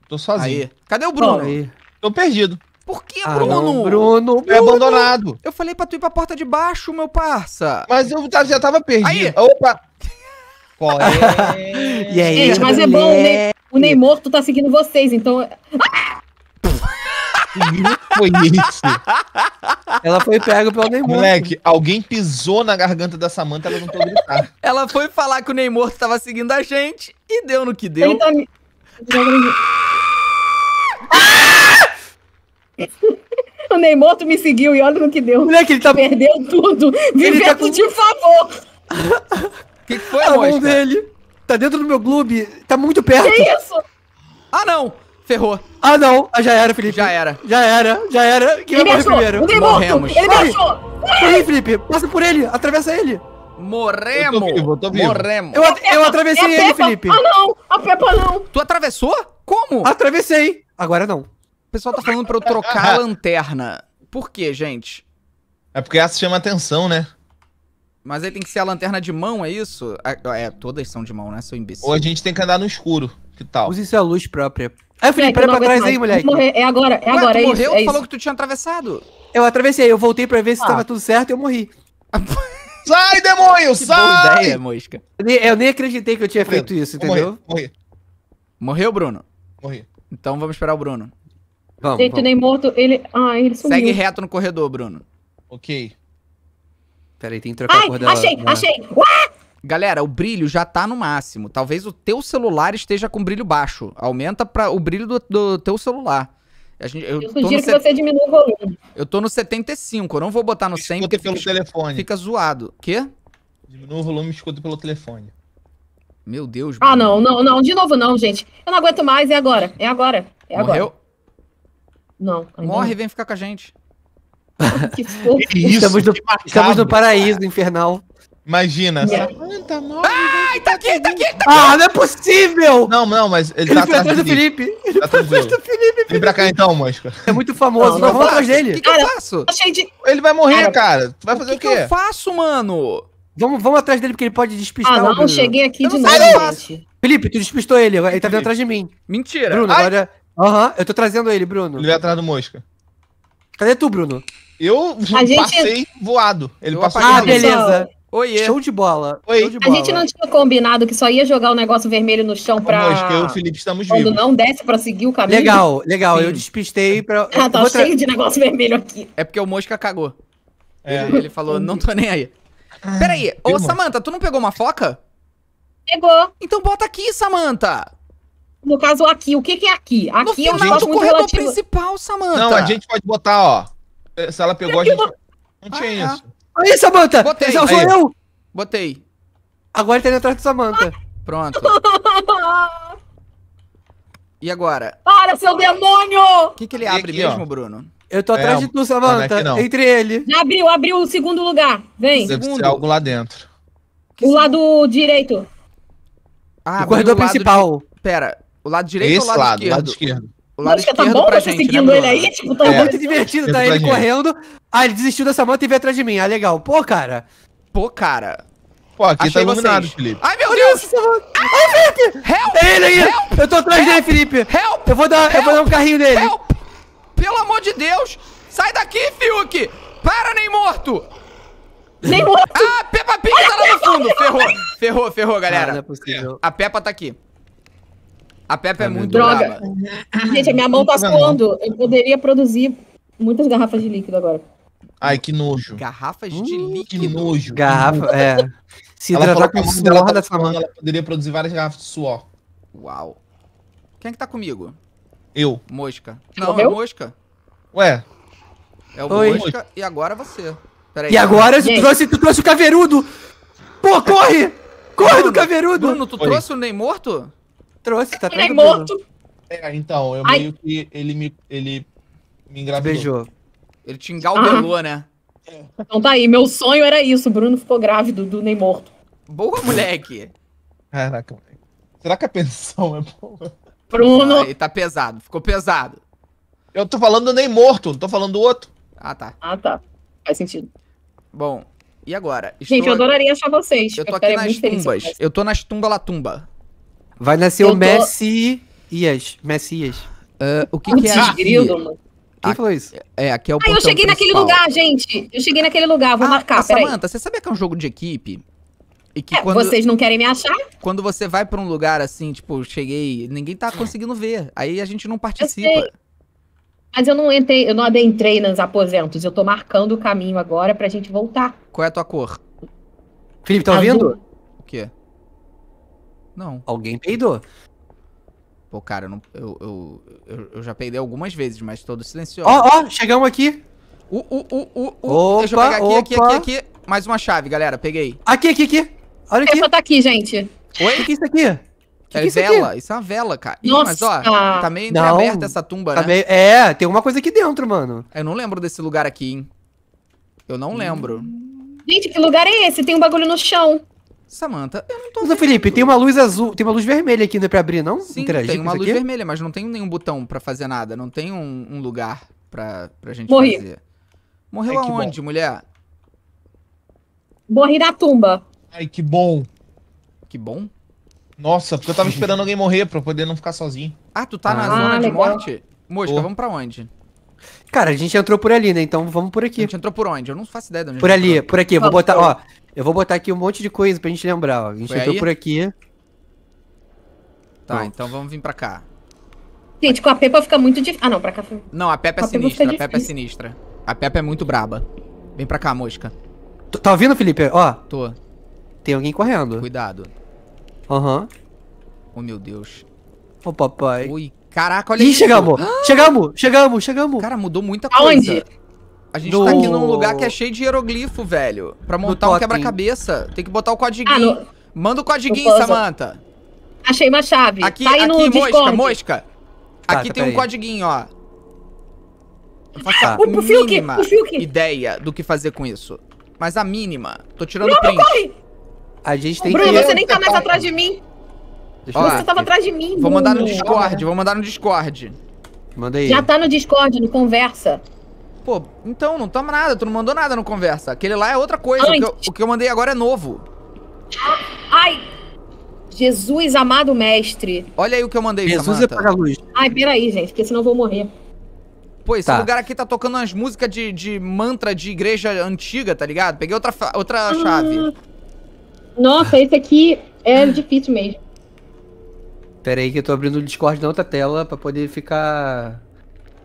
Tô sozinho. Aí. Cadê o Bruno? Aí. Tô perdido. Por que, ah, Bruno? Não, Bruno? Bruno? É abandonado. Eu falei pra tu ir pra porta de baixo, meu parça. Mas eu já tava perdido. Aí. Opa. Qual é? E aí, gente, mas é bom, né? O Ney morto tá seguindo vocês, então... Que foi isso? Ela foi pega pelo Neymar. Moleque, alguém pisou na garganta da Samantha, ela não pôde gritar. Ela foi falar que o Neymar tava seguindo a gente e deu no que deu. Tá me... O Neymar me seguiu e olha no que deu. Moleque, ele tá... Perdeu tudo. Vivendo tá com... de favor. O que, que foi, a mão dele? Tá dentro do meu clube. Tá muito perto. Que isso? Ah, não. Ferrou. Ah, não. Ah, já era, Felipe. Já era. Já era. Já era. Quem vai morrer primeiro? Ele Morremos. Ele Morre. Aí, Felipe. Passa por ele. Atravessa ele. Morremos. Eu tô vivo, eu tô vivo. Morremos. Eu, eu atravessei é ele, Felipe. Ah, não. A Peppa não. Tu atravessou? Como? Atravessei. Agora não. O pessoal tá falando pra eu trocar a lanterna. Por quê, gente? É porque essa chama atenção, né? Mas aí tem que ser a lanterna de mão, é isso? É, todas são de mão, né? Seu imbecil. Ou a gente tem que andar no escuro. Que tal? Use isso a luz própria. É, Felipe, olha pra trás mais. aí, moleque. Morrer. É agora, é Ué, agora, tu é morreu? Isso, é falou isso. que tu tinha atravessado. Eu atravessei, eu voltei pra ver se ah. tava tudo certo e eu morri. Sai, demônio, que sai! Boa ideia, Mosca. Eu nem, eu nem acreditei que eu tinha morri. feito isso, entendeu? Morri. Morreu, Bruno? Morri. Então vamos esperar o Bruno. Vamos, Gente, vamos. nem morto, ele... Ah, ele sumiu. Segue reto no corredor, Bruno. Ok. Peraí, tem que trocar Ai, a cor da... achei, da... achei! Uá! Galera, o brilho já tá no máximo. Talvez o teu celular esteja com brilho baixo. Aumenta pra o brilho do, do teu celular. A gente, eu, eu sugiro que set... você diminua o volume. Eu tô no setenta e cinco, eu não vou botar no cem porque pelo fica, telefone. fica zoado. Quê? Diminua o volume e escuta pelo telefone. Meu Deus. Ah, não, não, não. De novo não, gente. Eu não aguento mais. É agora. É agora. É Morreu? agora. Não. Morre não. e vem ficar com a gente. Que fofo. Estamos, no, estamos no paraíso cara. infernal. Imagina. Yeah. Samantha, morre, Ai, tá aqui, tá aqui, tá aqui. Ah, não é possível. Não, não, mas ele, ele tá atrás do Felipe. Felipe. Ele tá atrás do Felipe. Felipe. Vem pra cá então, Mosca. É muito famoso, não, não vamos atrás dele. O que, que cara, eu faço? De... Ele vai morrer, cara. cara. Tu vai fazer o, que o quê? O que eu faço, mano? Vamos, vamos atrás dele porque ele pode despistar. Ah, não, eu cheguei aqui eu de novo. Felipe, tu despistou ele, ele tá vindo atrás de mim. Mentira. Bruno, Ai. agora... Aham, uh-huh, eu tô trazendo ele, Bruno. Ele vai atrás do Mosca. Cadê tu, Bruno? Eu a passei gente... voado. Ele eu passou. Ah, beleza. Oiê. Show de bola. Oi. Show de bola. A gente não tinha combinado que só ia jogar o um negócio vermelho no chão pra... Nós, que eu e o Felipe estamos vivos. Quando não desce pra seguir o caminho. Legal, legal. Sim. Eu despistei pra... Ah, tá outra... cheio de negócio vermelho aqui. É porque o Mosca cagou. É. Ele, ele falou, não tô nem aí. Ah, peraí, ô Samantha, tu não pegou uma foca? Pegou. Então bota aqui, Samantha. No caso, aqui. O que que é aqui? Aqui é um negócio muito corredor relativo. Principal, Samantha. Não, a gente pode botar, ó. Se ela pegou, a gente... Não tinha ah, isso. Aí, Samantha! Botei! Já sou eu! Botei. Agora ele tá indo atrás do Samantha. Pronto. E agora? Para, seu demônio! O que que ele abre aqui, mesmo, ó. Bruno? Eu tô atrás é, de tu, Samantha. Não é entre ele. Já abriu, abriu o segundo lugar. Vem. Deve segundo. Ser algo lá dentro. O que lado segundo? Direito. Ah, o corredor principal. De... Pera, o lado direito Esse ou o lado, lado esquerdo? Lado esquerdo. O lado Mosca, tá bom pra você gente, seguindo né, ele aí? Tipo, tá é, muito divertido, tá ele correndo. Ah, ele desistiu da Samantha e veio atrás de mim. Ah, legal. Pô, cara. Pô, cara. Pô, aqui Achei tá iluminado, vocês. Felipe. Ai, meu Olha Deus. Isso, Ai, ah, Felipe. Help. É ele aí. Help. Eu tô atrás Help. dele, Felipe. Help. Eu vou dar, Help. eu vou dar um carrinho dele. Help. Pelo amor de Deus. Sai daqui, Fiuk. Para, nem morto. Nem morto. Ah, Peppa Pig tá lá no fundo. Ferrou. Ferrou, ferrou, galera. Ah, não é possível. A Peppa tá aqui. A Peppa é, é muito droga. brava. Gente, a minha mão tá suando. Eu poderia produzir muitas garrafas de líquido agora. Ai, que nojo. Garrafas hum, de líquido? Que nojo. Garrafa, é. Se ela hidratar com o suor tá dessa mão. Ela poderia produzir várias garrafas de suor. Uau. Quem é que tá comigo? Eu. Mosca. Não, é Mosca. Ué. É o Oi. Mosca e agora você. Peraí. E agora tu trouxe, tu trouxe o caveirudo. Pô, corre. Corre Bruno, do caveirudo. Bruno, tu Oi. trouxe o nem morto? Trouxe, tá tranquilo. Ele é morto. É, então, eu Ai. meio que ele me, ele me engravidou. Beijou. Ele te engalbelou, ah. né? É. Então tá aí, meu sonho era isso. O Bruno ficou grávido do nem morto. Boa, moleque. Caraca, moleque. Será que a pensão é boa? Bruno. Aí tá pesado, ficou pesado. Eu tô falando do nem morto, não tô falando do outro. Ah, tá. Ah, tá. Faz sentido. Bom, e agora? Estou... Gente, eu adoraria achar vocês. Eu tô eu aqui nas tumbas. Eu tô nas tumba-la-tumba. Vai nascer eu o Messias. Tô... Messias. Uh, o que, que é desgrilo, Quem a... falou isso? É, aqui é o Ah, eu cheguei principal. naquele lugar, gente. Eu cheguei naquele lugar, vou ah, marcar, peraí. Samantha, você sabia que é um jogo de equipe? E que é, quando... vocês não querem me achar? Quando você vai pra um lugar assim, tipo, cheguei, ninguém tá conseguindo ver. Aí a gente não participa. Eu Mas eu não entrei, eu não adentrei nos aposentos. Eu tô marcando o caminho agora pra gente voltar. Qual é a tua cor? Felipe, tá Azul. ouvindo? O quê? Não. Alguém peidou. Pô, cara, eu, não, eu, eu, eu, eu já peidei algumas vezes, mas todo silencioso. Ó, ó, chegamos aqui. Uh, uh, uh, uh, opa, deixa eu pegar aqui, opa. aqui, aqui, aqui. Mais uma chave, galera, peguei. Aqui, aqui, aqui. Olha aqui. Essa tá aqui, gente. Oi? O que é isso aqui? Que é que vela, isso, aqui? isso é uma vela, cara. Nossa. Ih, mas ó, tá meio entreaberta essa tumba, tá né? Meio... É, tem alguma coisa aqui dentro, mano. Eu não lembro desse lugar aqui, hein. Eu não hum. lembro. Gente, que lugar é esse? Tem um bagulho no chão. Samantha, eu não tô Mas, Felipe, tem uma luz azul, tem uma luz vermelha aqui ainda pra abrir, não? Sim, Interagir tem uma luz aqui? vermelha, mas não tem nenhum botão pra fazer nada. Não tem um, um lugar pra, pra gente Morri. fazer. Morreu Ai, aonde, mulher? Morri na tumba. Ai, que bom. Que bom? Nossa, porque eu tava esperando alguém morrer pra eu poder não ficar sozinho. Ah, tu tá ah, na zona ah, de legal. morte? Mosca, oh. vamos pra onde? Cara, a gente entrou por ali, né? Então vamos por aqui. A gente entrou por onde? Eu não faço ideia de onde. Por ali, entrou. por aqui. Eu vou botar, ó... Eu vou botar aqui um monte de coisa pra gente lembrar, ó. A gente Foi entrou aí? por aqui. Tá, Bom. então vamos vir pra cá. Gente, com a Peppa fica muito difícil. Ah, não, pra cá foi... Não, a Peppa é sinistra, a Peppa é sinistra. A Peppa é muito braba. Vem pra cá, Mosca. T tá ouvindo, Felipe? Ó. Tô. Tem alguém correndo. Cuidado. Aham. Uhum. Oh, meu Deus. Ô, oh, papai. Ui, caraca, olha Ih, isso. Ih, chegamos. Ah! chegamos, chegamos, chegamos. Cara, mudou muita coisa. Aonde? A gente no... tá aqui num lugar que é cheio de hieroglifo, velho. Pra montar um quebra-cabeça. Tem que botar o codiguinho. Ah, no... Manda o codiguinho, Samantha. Achei uma chave. Aqui, tá aqui, no Mosca, Discord. Mosca. Tá, aqui tá, tem um aí. codiguinho, ó. Eu faço ah, a o mínima o Fiuk, o Fiuk. ideia do que fazer com isso. Mas a mínima. Tô tirando o print. Corre. A gente tem Bruno, que... Bruno, você nem tá mais atrás de mim. Deixa ó, você aqui. tava atrás de mim, Vou Bruno. mandar no Discord, vou mandar no Discord. Manda aí. Já tá no Discord, no Conversa. Pô, então, não toma nada, tu não mandou nada no Conversa. Aquele lá é outra coisa, o que, eu, o que eu mandei agora é novo. Ai, Jesus amado mestre. Olha aí o que eu mandei, Jesus Samantha. Jesus apaga a luz. Ai, peraí, gente, porque senão eu vou morrer. Pô, esse tá. lugar aqui tá tocando umas músicas de, de mantra de igreja antiga, tá ligado? Peguei outra, outra ah, chave. Nossa, esse aqui é difícil mesmo. Pera aí que eu tô abrindo o Discord na outra tela pra poder ficar...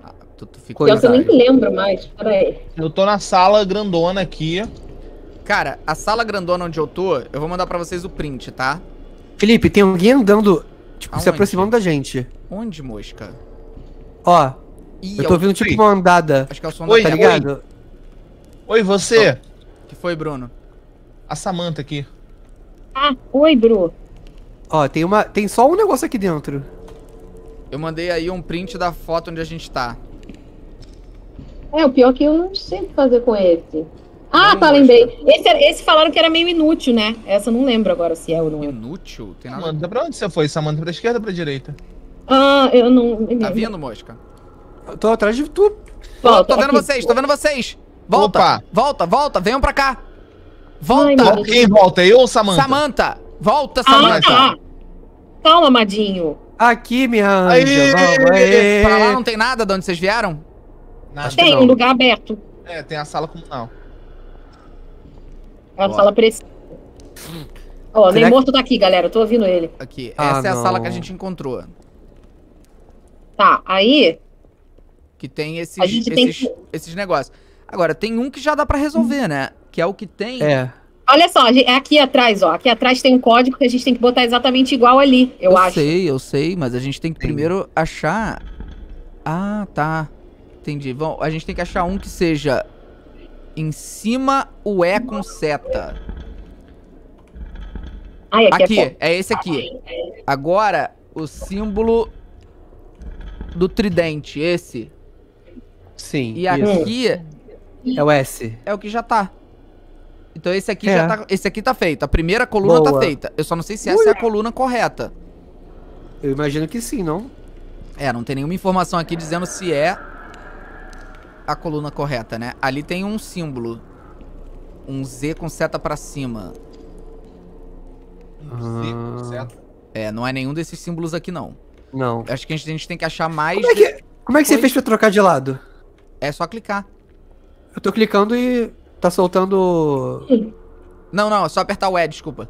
Ah, tu, tu ficou eu nem lembro mais, pera aí. Eu tô na sala grandona aqui. Cara, a sala grandona onde eu tô, eu vou mandar pra vocês o print, tá? Felipe, tem alguém andando, tipo, aonde? Se aproximando da gente. Onde, Mosca? Ó, Ih, eu tô ouvindo tipo uma andada. Acho que é o som da, tá ligado? Oi, oi você. O que foi, Bruno? A Samantha aqui. Ah, oi, Bruno. Ó, tem uma, tem só um negócio aqui dentro. Eu mandei aí um print da foto onde a gente tá. É, o pior é que eu não sei o que fazer com esse. Ah, não, tá, lembrei. Esse, esse falaram que era meio inútil, né? Essa eu não lembro agora se é ou não é. Inútil? Tem nada... Samantha, pra onde você foi, Samantha? Pra esquerda ou pra direita? Ah, eu não... Tá vendo, Mosca? Eu tô atrás de tu. Volta, oh, tô vendo aqui. vocês, tô vendo vocês. Volta, Opa. volta, volta, venham pra cá. Volta. Quem volta, eu ou Samantha? Samantha, volta, Samantha. Ah, calma, amadinho. Aqui, minha anja. Aê, vamos, aê. Pra lá não tem nada de onde vocês vieram? Nada. Tem, um lugar aberto. É, tem a sala comunal. É uma sala precisa. Ó, nem morto tá aqui, galera. Eu tô ouvindo ele. Aqui. Essa ah, é a não. sala que a gente encontrou. Tá, aí... Que tem esses, esses, tem que... esses negócios. Agora, tem um que já dá pra resolver, né? Que é o que tem... É. Olha só, é aqui atrás, ó. Aqui atrás tem um código que a gente tem que botar exatamente igual ali, eu, eu acho. Eu sei, eu sei, mas a gente tem que tem. primeiro achar... Ah, tá. Entendi. Bom, a gente tem que achar um que seja... Em cima, o E com seta. Ai, aqui, aqui é, é esse aqui. Agora, o símbolo do tridente, esse. Sim. E isso. aqui... É o S. É o que já tá. Então esse aqui, é. já tá, esse aqui tá feito. A primeira coluna Boa. tá feita. Eu só não sei se essa Ui. é a coluna correta. Eu imagino que sim, não? É, não tem nenhuma informação aqui dizendo se é... a coluna correta, né? Ali tem um símbolo. Um Z com seta pra cima. Um ah. Z com seta? É, não é nenhum desses símbolos aqui, não. Não. Acho que a gente, a gente tem que achar mais... Como é que, como é que você fez pra trocar de lado? É só clicar. Eu tô clicando e tá soltando... Não, não, é só apertar o E, desculpa.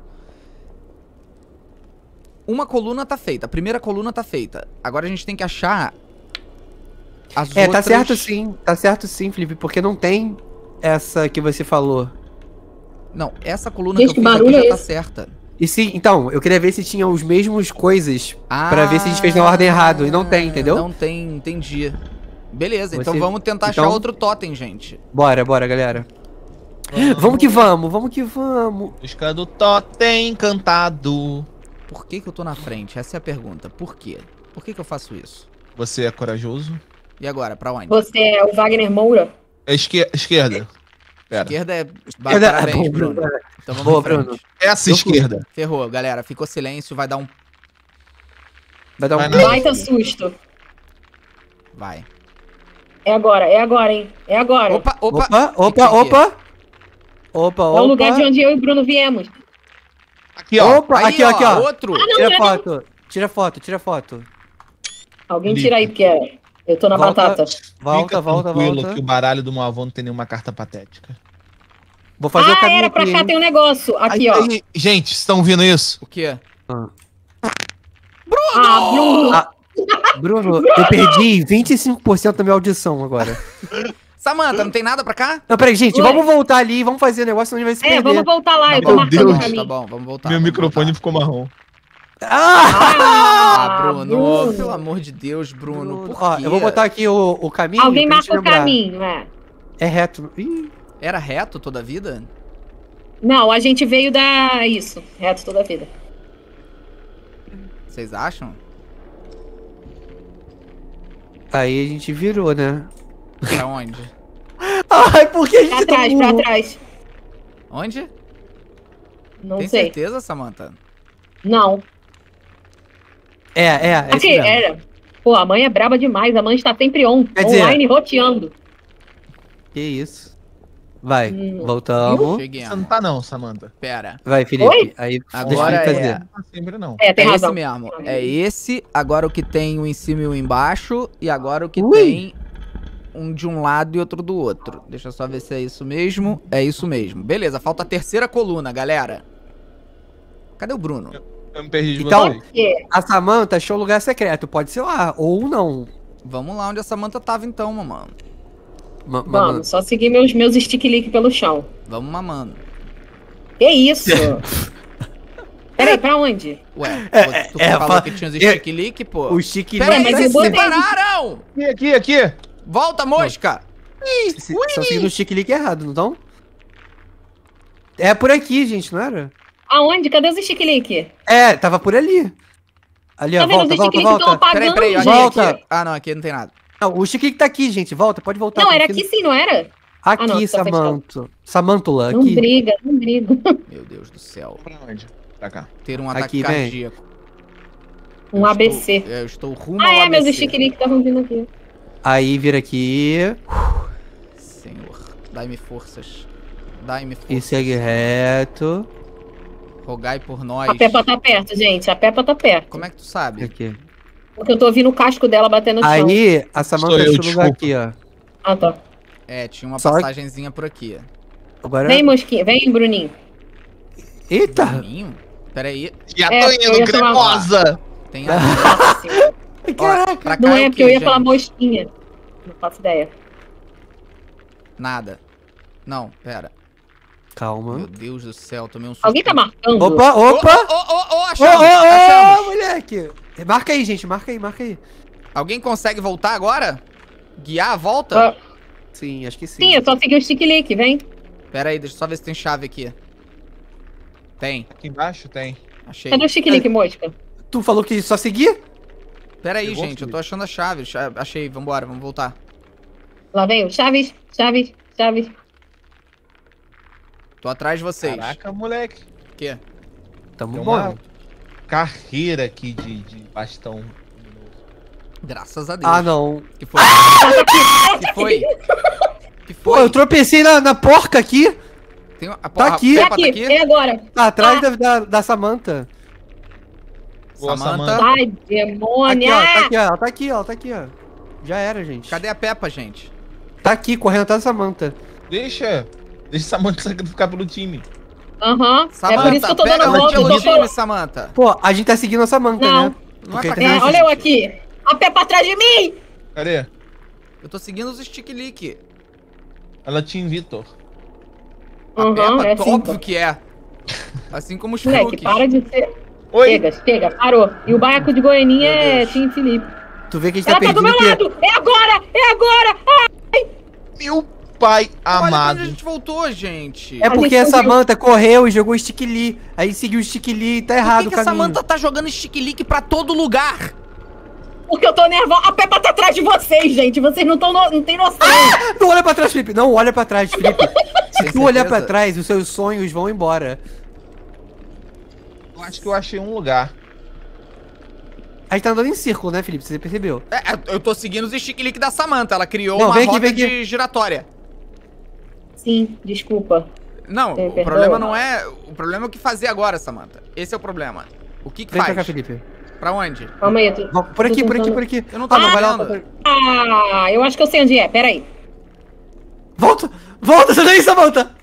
Uma coluna tá feita, a primeira coluna tá feita. Agora a gente tem que achar... As é, outras... tá certo sim, tá certo sim, Felipe, porque não tem essa que você falou. Não, essa coluna Gente, que eu fiz aqui já é tá esse? certa. E sim, então, eu queria ver se tinham os mesmos coisas ah, pra ver se a gente fez na ordem errado, e não tem, entendeu? Não tem, entendi. Beleza, você... então vamos tentar então... achar outro totem, gente. Bora, bora, galera. Vamos, vamos que vamos, vamos que vamos. Busca do totem encantado. Por que que eu tô na frente? Essa é a pergunta, por quê? Por que que eu faço isso? Você é corajoso? E agora, pra onde? Você é o Wagner Moura? É esquer esquerda. Pera. Esquerda é... Esquerda Parabéns, é bom, Bruno. Então vamos Boa, Bruno. Essa esquerda. Ferrou, galera. Ficou silêncio, vai dar um... Vai dar um... Baita susto. Vai. É agora, é agora, hein? É agora. Opa, opa, opa, opa, opa. Opa, opa. É o lugar de onde eu e o Bruno viemos. Aqui, ó. Opa, aí, aqui, ó, aqui, ó. Outro. Ah, não, tira não, foto. Não. Tira foto, tira foto. Alguém tira aí, porque é... Eu tô na volta, batata. Volta, volta, volta. Que o baralho do Moavão não tem nenhuma carta patética. Vou fazer ah, o caminho era pra aqui, cá, hein? Tem um negócio. Aqui, aí, ó. Aí, gente, estão ouvindo isso? O quê? Ah. Bruno! Ah, Bruno. Ah, Bruno, Bruno, eu perdi vinte e cinco por cento da minha audição agora. Samantha, não tem nada pra cá? Não, peraí, gente, Ué? vamos voltar ali, vamos fazer o negócio, senão a gente vai se perder. É, vamos voltar lá, eu tô marcando o caminho. Tá bom, vamos voltar. Meu vamos microfone voltar. ficou marrom. Ah, ah, Bruno, Bruno. Oh, pelo amor de Deus, Bruno, Bruno. Ó, eu vou botar aqui o, o caminho. Alguém marca o caminho, é. É reto. Ih. Era reto toda a vida? Não, a gente veio da... Isso, reto toda a vida. Vocês acham? Aí a gente virou, né? Pra onde? Ai, por que a gente... Pra trás, tá pra trás. Onde? Não Tem sei. Tem certeza, Samantha? Não. É, é, é Aqui, era. Pô, a mãe é braba demais, a mãe está sempre on, Quer online dizer... roteando. Que isso. Vai, hum. voltamos. Cheguemos. Você não tá não, Samantha. Pera. Vai, Felipe. Oi? Aí, agora deixa eu é... Não tá sempre, não. É, tem é razão. Esse mesmo. É esse, agora o que tem o em cima e o embaixo, e agora o que Ui. tem um de um lado e outro do outro. Deixa eu só ver se é isso mesmo. É isso mesmo. Beleza, falta a terceira coluna, galera. Cadê o Bruno? Eu, eu me perdi de então, vocês. A Samantha achou o lugar secreto. Pode ser lá, ou não. Vamos lá onde a Samantha tava então, mamãe. Ma Vamos, mamando. Só seguir meus, meus stick-lick pelo chão. Vamos mamando. Que isso? Peraí, pra onde? Ué, é, tu é, falou é, que tinha os stick-lick, é, pô. Os stick-lick. Peraí, mas se separaram! Aqui, aqui, aqui. Volta, mosca! Estão seguindo o stick-lick errado, não estão? É por aqui, gente, não era? Aonde? Cadê os stick-lick? É, tava por ali. Ali, tá ó, volta, volta, volta. Peraí, peraí, olha volta. Aqui. Ah, não, aqui não tem nada. Não, o stick-lick tá aqui, gente. Volta, pode voltar. Não, era aqui sim, não era? Aqui, ah, não, Samantha. Samântula, aqui. Não briga, não briga. Meu Deus do céu. Pra onde? Pra cá. Ter um ataque aqui, cardíaco. Um eu A B C. Estou, eu estou rumo ah, ao é, A B C. Ah, é, meus stick-lick estavam vindo aqui. Aí, vira aqui. Senhor, dai-me forças. Dai-me forças. E segue reto. Rogai por nós. A Peppa tá perto, gente. A Peppa tá perto. Como é que tu sabe? Aqui. Porque eu tô ouvindo o casco dela batendo no chão. Aí, a Samantha deixou o lugar aqui, ó. Ah, tá. É, tinha uma Só passagenzinha que... por aqui. Agora... Vem, mosquinha. Vem, Bruninho. Eita. Bruninho? Peraí. Já é, tô indo, cremosa. Tem a... Caraca. Ó, não é, é porque eu ia gente. falar mosquinha. Não faço ideia. Nada. Não, pera. Calma. Meu Deus do céu, tomei um susto. Alguém tá marcando? Opa, opa! Ô, ô, ô, achamos! Ô, ô, moleque! Marca aí, gente, marca aí, marca aí. Alguém consegue voltar agora? Guiar a volta? Uh, sim, acho que sim. Sim, eu só segui o stick-lick, vem. Pera aí, deixa eu só ver se tem chave aqui. Tem. Aqui embaixo tem. Achei. Cadê o stick-lick, mosca? Tu falou que só seguir? Pera aí, eu gente, eu tô achando a chave. Achei, vambora, vamos voltar. Lá veio, chaves, chaves, chaves. Tô atrás de vocês. Caraca, moleque. O quê? Tamo bom. Carreira aqui de, de bastão. Graças a Deus. Ah, não. Que foi? Ah! Que foi? Que foi? Pô, eu tropecei na, na porca aqui. Tem uma, a porca, tá aqui. A Peppa tá aqui. É agora. Tá atrás ah. da, da Samantha. Boa, Samantha. Ai, demônia. Aqui, ó, ela tá aqui, ó. Ela tá aqui, ó. Já era, gente. Cadê a Peppa, gente? Tá aqui, correndo atrás da Samantha. Deixa. Deixa o Samantha sacrificar pelo time. Aham. Uhum. É por isso que eu tô dando volta. Pega o time, Samantha. Pô, a gente tá seguindo a Samantha, não. né? Não é, é, olha eu aqui. A Peppa atrás de mim. Cadê? Eu tô seguindo os stick-lick. Ela tinha Vitor. A uhum, Peppa, é assim, óbvio então. que é. Assim como os Fiuks. Para de ser. Oi. Chega, chega, parou. E o baiaco de Goianinha é Tim Felipe. Tu vê que a gente Ela tá perdido. Ela tá do meu lado. É agora, é agora. Ai. Meu Deus. Pai amado. Olha, a gente voltou, gente. É porque a Samantha correu e jogou stick-lick. Aí seguiu o stick-lick, tá errado o caminho. Por que a Samantha tá jogando stick-lick pra todo lugar? Porque eu tô nervosa. A Peppa tá atrás de vocês, gente. Vocês não tão no... não tem noção. Ah! Não olha pra trás, Felipe. Não olha pra trás, Felipe. Se tu olhar pra trás, os seus sonhos vão embora. Eu acho que eu achei um lugar. A gente tá andando em círculo, né, Felipe? Você percebeu? É, eu tô seguindo os stick-lick da Samantha. Ela criou não, uma aqui, roda de giratória. Sim, desculpa. Não, Tem o perdão. problema não é... O problema é o que fazer agora, Samantha. Esse é o problema. O que que Vem faz? Vem pra cá, Felipe. Pra onde? Calma aí, eu tô... Por aqui, tô por aqui, por aqui. Eu não tô ah, não, vai lá. Ah, eu acho que eu sei onde é. Pera aí. Volta! Volta, você daí, Samantha!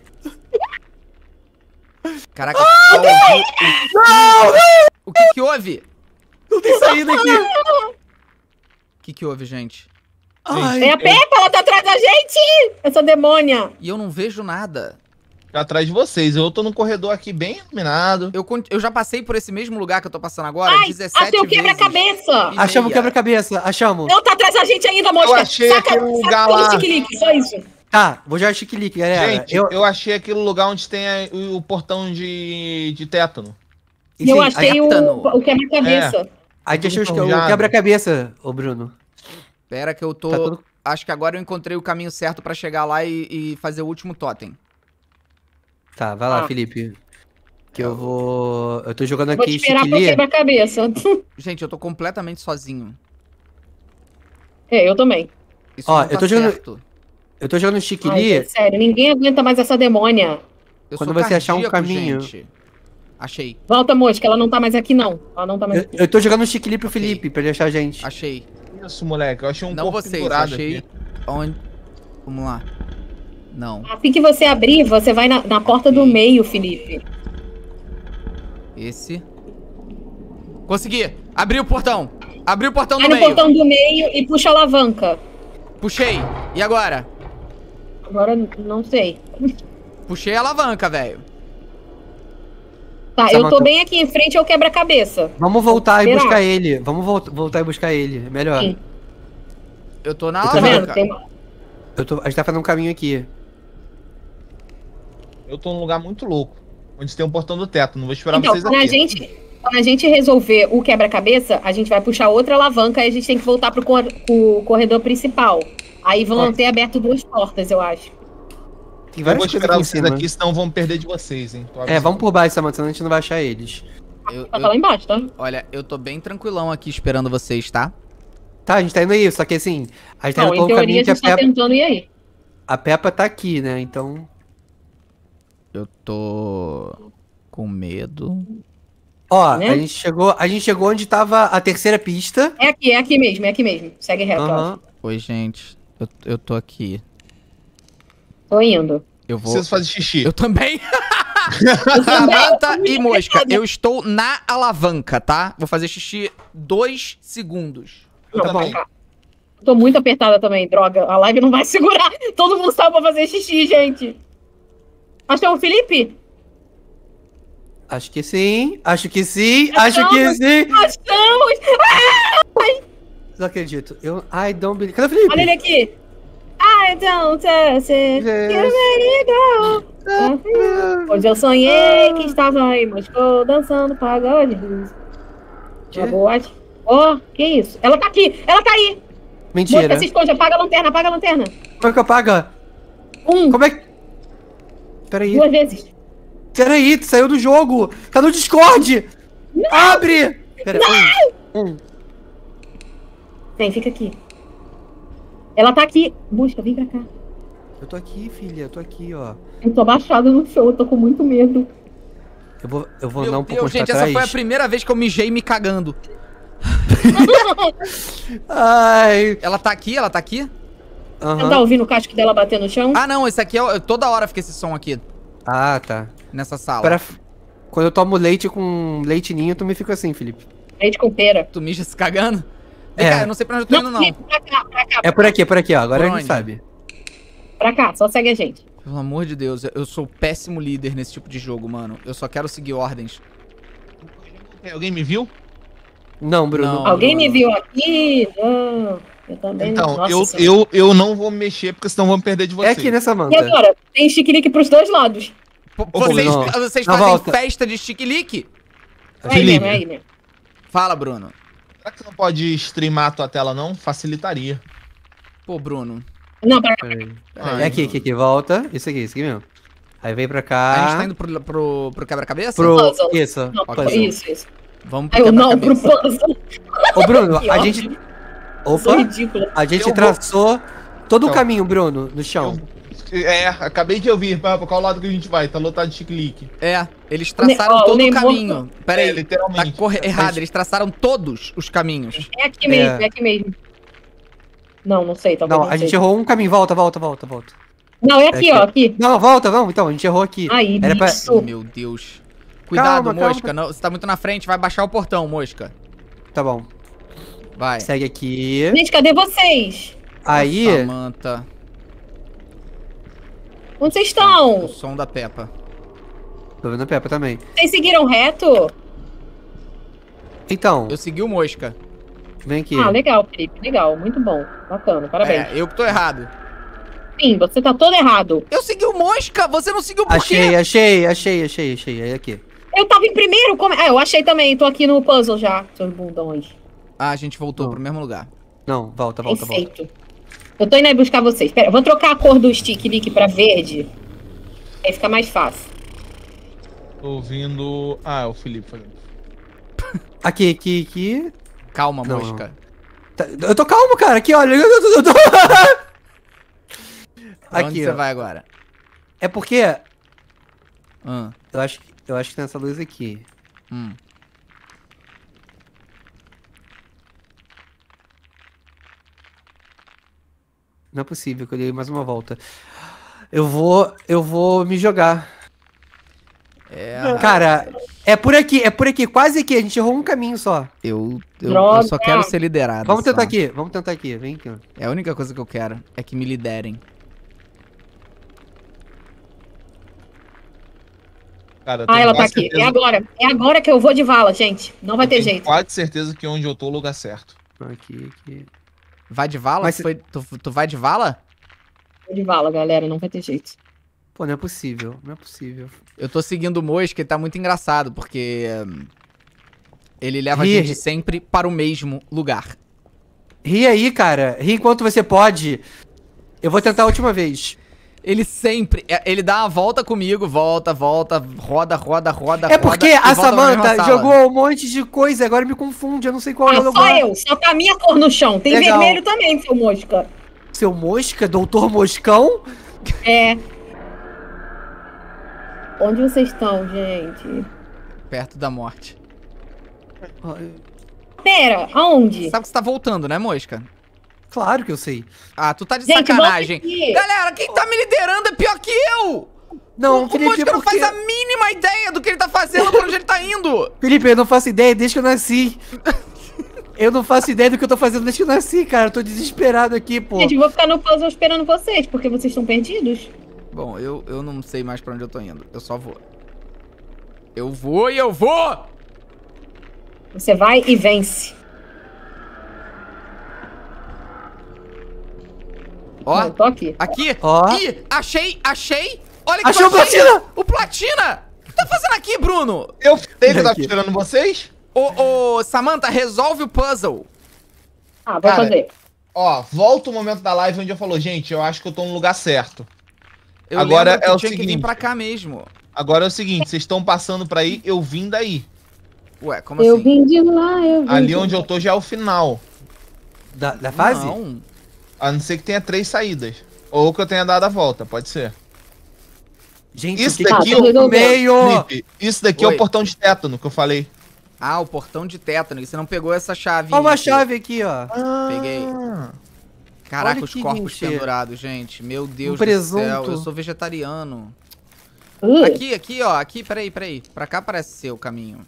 Caraca, oh, Deus! Deus! Não, não! O que que houve? Não tem saída aqui. O que que houve, gente? Ai, é a Peppa, eu... ela tá atrás da gente! Essa demônia! E eu não vejo nada. Tá atrás de vocês, eu tô num corredor aqui bem iluminado. Eu, eu já passei por esse mesmo lugar que eu tô passando agora, Ai, dezessete vezes. Achei o quebra-cabeça! Achamos o quebra-cabeça, achamos. Não, tá atrás da gente ainda, mosca. Eu achei saca, aquele saca, lugar lá. Stick-lick, só isso. Tá, vou já stick-lick, galera. Gente, eu... eu achei aquele lugar onde tem o portão de, de tétano. E eu sim, achei o, o quebra-cabeça. É. Aí que achou o quebra-cabeça, ô Bruno. Pera que eu tô... Tá tudo... Acho que agora eu encontrei o caminho certo pra chegar lá e, e fazer o último totem. Tá, vai lá, ah. Felipe. Que eu vou... Eu tô jogando aqui... Vou esperar pra quebra-cabeça. Gente, eu tô completamente sozinho. É, eu também. Isso Ó, não tá eu tô certo. jogando... Eu tô jogando stick-lick. É sério, ninguém aguenta mais essa demônia. Eu Quando você cardíaco, achar um caminho... Gente. Achei. Volta, mosca, ela não tá mais aqui, não. Ela não tá mais aqui. Eu, eu tô jogando stick-lick pro okay. Felipe, pra ele achar a gente. Achei. Isso, moleque, eu achei um pouco pendurado aqui. Achei onde... Vamos lá. Não. Assim que você abrir, você vai na, na porta do meio, Felipe. Esse. Consegui. Abri o portão. Abri o portão do meio. Vai no portão do meio e puxa a alavanca. Puxei. E agora? Agora não sei. Puxei a alavanca, velho. Tá, eu tô bem aqui em frente ao quebra-cabeça. Vamos voltar e buscar ele. Vamos vol voltar e buscar ele. É melhor. Sim. Eu tô na alavanca. Eu tô, a gente tá fazendo um caminho aqui. Eu tô num lugar muito louco. Onde tem um portão do teto. Não vou esperar então, vocês aqui. Quando a gente, quando a gente resolver o quebra-cabeça, a gente vai puxar outra alavanca e a gente tem que voltar pro cor o corredor principal. Aí vão ter aberto duas portas, eu acho. Tem eu vou esperar vocês cima. Aqui, senão vão perder de vocês, hein? É, vamos por baixo, Samantha, senão a gente não vai achar eles. Eu, tá eu, lá embaixo, tá? Olha, eu tô bem tranquilão aqui esperando vocês, tá? Tá, a gente tá indo aí, só que assim... A gente não, tá indo em teoria a gente tá Peppa... tentando ir aí. A Peppa tá aqui, né? Então... Eu tô... com medo... Ó, né? a, gente chegou, a gente chegou onde tava a terceira pista. É aqui, é aqui mesmo, é aqui mesmo. Segue reto, uhum. Oi, gente. Eu, eu tô aqui. Tô indo. Eu vou... Preciso fazer xixi. Eu também. Samantha e Mosca, eu estou na alavanca, tá? Vou fazer xixi dois segundos. Eu tá bom. Tô muito apertada também, droga. A live não vai segurar. Todo mundo saiu pra fazer xixi, gente. Achou o Felipe? Acho que sim, acho que sim, achamos, acho que sim. Achamos! Ai. Não acredito. Eu, I don't believe. Cadê o Felipe? Olha ele aqui. I don't trust it. Yes. You let it go. Hoje eu sonhei que estava em Moscou dançando pagode. Uma boate. Ó, que isso? Ela tá aqui, ela tá aí. Mentira. Mosca, se esconde, apaga a lanterna, apaga a lanterna. Como é que apaga? Um. Como é que... Peraí. Duas vezes. Peraí, tu saiu do jogo! Tá no Discord! Não. Abre! Peraí. Não! Um. Vem, fica aqui. Ela tá aqui. Mosca, vem pra cá. Eu tô aqui, filha. Eu tô aqui, ó. Eu tô abaixada no chão. Eu tô com muito medo. Eu vou, eu vou dar um pouco de atrás. Gente, essa foi a primeira vez que eu mijei me cagando. Ai. Ela tá aqui? Ela tá aqui? Uhum. Você tá ouvindo o casco dela bater no chão? Ah, não. Esse aqui é... Toda hora fica esse som aqui. Ah, tá. Nessa sala. Pra... Quando eu tomo leite com leite ninho, tu me fica assim, Felipe. Leite com pera. Tu mija se cagando? Vem é. Cá, eu não sei pra onde eu tô indo, não. Pra cá, pra cá. É por aqui, é por aqui, ó. Agora a gente sabe. Pra cá, só segue a gente. Pelo amor de Deus, eu sou o péssimo líder nesse tipo de jogo, mano. Eu só quero seguir ordens. Alguém me viu? Não, Bruno. Não, Alguém Bruno. me viu aqui? Não. Eu também então, não. Nossa, eu, eu, eu não vou mexer, porque senão vamos perder de vocês. É aqui nessa manta. E agora? Tem chiquilique pros dois lados. P oh, vocês não. vocês não, fazem volta. festa de chiquilique? É aí mesmo, é aí mesmo. Fala, Bruno. Será que você não pode streamar a tua tela, não? Facilitaria. Pô, Bruno. Não, pra cá. Ah, é aqui, aqui, aqui. Volta. Isso aqui, isso aqui mesmo. Aí vem pra cá. A gente tá indo pro, pro, pro quebra-cabeça? Pro... Isso. Não, okay. Isso, isso. Vamos pro quebra-cabeça. Não, pro puzzle. Ô, Bruno, a gente... Opa, a gente eu traçou vou... todo então, o caminho, Bruno, no chão. Eu, é, acabei de ouvir, pra qual lado que a gente vai? Tá lotado de chiquilique. É, eles traçaram ne todo o, o caminho. Pera aí, é, literalmente. Tá corre... errado, gente... eles traçaram todos os caminhos. É aqui mesmo, é, é aqui mesmo. Não, não sei, talvez não, não a gente sei. errou um caminho, volta, volta, volta, volta. Não, é aqui, é aqui. ó, aqui. Não, volta, vamos, então, a gente errou aqui. Aí, Era pra... Meu Deus. Cuidado, calma, Mosca, calma. Não, você tá muito na frente, vai baixar o portão, Mosca. Tá bom. Vai. Segue aqui. Gente, cadê vocês? Aí. Samantha. Onde vocês estão? O som da Peppa. Tô vendo a Peppa também. Vocês seguiram reto? Então. Eu segui o Mosca. Vem aqui. Ah, legal, Felipe. Legal. Muito bom. Bacana. Parabéns. É, eu que tô errado. Sim, você tá todo errado. Eu segui o Mosca. Você não seguiu o Mosca. Achei, achei, achei, achei, achei. Aí aqui. Eu tava em primeiro. Como... É, eu achei também. Tô aqui no puzzle já. Seus bundões. Ah, a gente voltou não. pro mesmo lugar. Não, volta, volta, Perfeito. volta. Eu tô indo aí buscar vocês. Pera, eu vou trocar a cor do stick-lick pra verde. Aí fica mais fácil. Tô ouvindo... Ah, é o Felipe fazendo. Aqui, aqui, aqui. Calma, não. Mosca. Tá, eu tô calmo, cara. Aqui, olha. Eu tô... Eu tô... aqui, onde ó. você vai agora? É porque... Hum. Eu, acho, eu acho que tem essa luz aqui. Hum. Não é possível que eu dei mais uma volta. Eu vou, eu vou me jogar. É, cara, é por aqui, é por aqui, quase aqui. A gente errou um caminho só. Eu, eu, eu só quero ser liderado. Vamos tentar só. aqui, vamos tentar aqui. Vem aqui. É a única coisa que eu quero, é que me liderem. Cara, ah, ela tá aqui. Certeza... É agora. É agora que eu vou de vala, gente. Não vai eu ter tenho jeito. Quase certeza que onde eu tô é o lugar certo. Aqui, aqui. Vai de vala? Mas... Foi... Tu, tu vai de vala? Vou de vala, galera. Não vai ter jeito. Pô, não é possível. Não é possível. Eu tô seguindo o Mosca, ele tá muito engraçado, porque... Ele leva Ri. a gente sempre para o mesmo lugar. Ri aí, cara. Ri enquanto você pode. Eu vou tentar a última vez. Ele sempre, ele dá uma volta comigo, volta, volta, roda, roda, roda, É porque roda, a Samantha jogou um monte de coisa, agora me confunde, eu não sei qual é o lugar. Só eu, só tá a minha cor no chão. Tem Legal. vermelho também, seu Mosca. Seu Mosca? Doutor Moscão? É. Onde vocês estão, gente? Perto da morte. Pera, aonde? Sabe que você tá voltando, né, Mosca? Claro que eu sei. Ah, tu tá de gente, sacanagem. Galera, quem tá me liderando é pior que eu! Não, o Felipe, Mosca não porque... faz a mínima ideia do que ele tá fazendo, pra onde ele tá indo. Felipe, eu não faço ideia desde que eu nasci. Eu não faço ideia do que eu tô fazendo desde que eu nasci, cara. Eu tô desesperado aqui, pô. Gente, eu vou ficar no puzzle esperando vocês, porque vocês estão perdidos. Bom, eu, eu não sei mais pra onde eu tô indo. Eu só vou. Eu vou e eu vou! Você vai e vence. Ó, não, eu tô aqui. Aqui. Ó. Ih, achei, achei. Olha que Achei o Platina. O Platina. O que tá fazendo aqui, Bruno? Eu sei que eu tava esperando vocês. Ô, ô, Samantha, resolve o puzzle. Ah, vou fazer. Ó, volta o momento da live onde eu falo, gente, eu acho que eu tô no lugar certo. Eu Agora é o seguinte. Eu tinha que vir pra cá mesmo. Agora é o seguinte, vocês estão passando pra aí, eu vim daí. Ué, como assim? Eu vim de lá, eu vim Ali de onde lá. eu tô já é o final. Da, da fase? Não. A não ser que tenha três saídas. Ou que eu tenha dado a volta, pode ser. Gente, isso daqui é o meio. Isso daqui Oi. é o portão de tétano que eu falei. Ah, o portão de tétano. E você não pegou essa chave. Olha uma aqui. chave aqui, ó. Ah, Peguei. Caraca, os corpos gente. pendurados, gente. Meu Deus um do céu. Eu sou vegetariano. Uh. Aqui, aqui, ó. Aqui, peraí, peraí. Pra cá parece ser o caminho.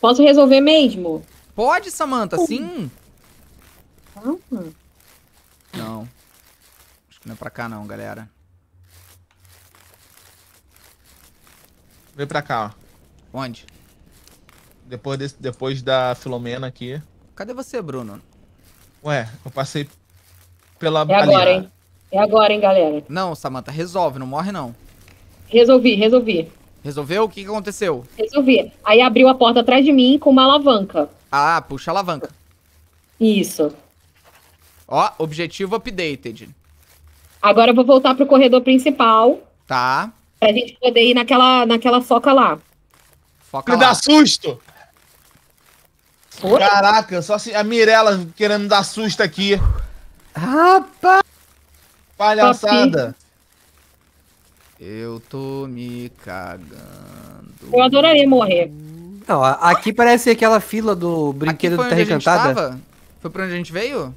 Posso resolver mesmo? Pode, Samantha, uh. sim. Não. Acho que não é pra cá não, galera. Vem pra cá, ó. Onde? Depois, desse, depois da Filomena aqui. Cadê você, Bruno? Ué, eu passei pela... É agora, ali, hein? É agora, hein, galera? Não, Samantha, resolve, não morre não. Resolvi, resolvi. Resolveu? O que aconteceu? Resolvi. Aí abriu a porta atrás de mim com uma alavanca. Ah, puxa a alavanca. Isso. Ó, objetivo updated. Agora eu vou voltar pro corredor principal. Tá. Pra gente poder ir naquela, naquela foca lá. Foca lá. Me dá susto! Oi? Caraca, só se, a Mirella querendo dar susto aqui. Rapaz! Palhaçada. Papi. Eu tô me cagando. Eu adoraria morrer. Não, aqui parece aquela fila do brinquedo da Terra Encantada. Foi pra onde a gente veio?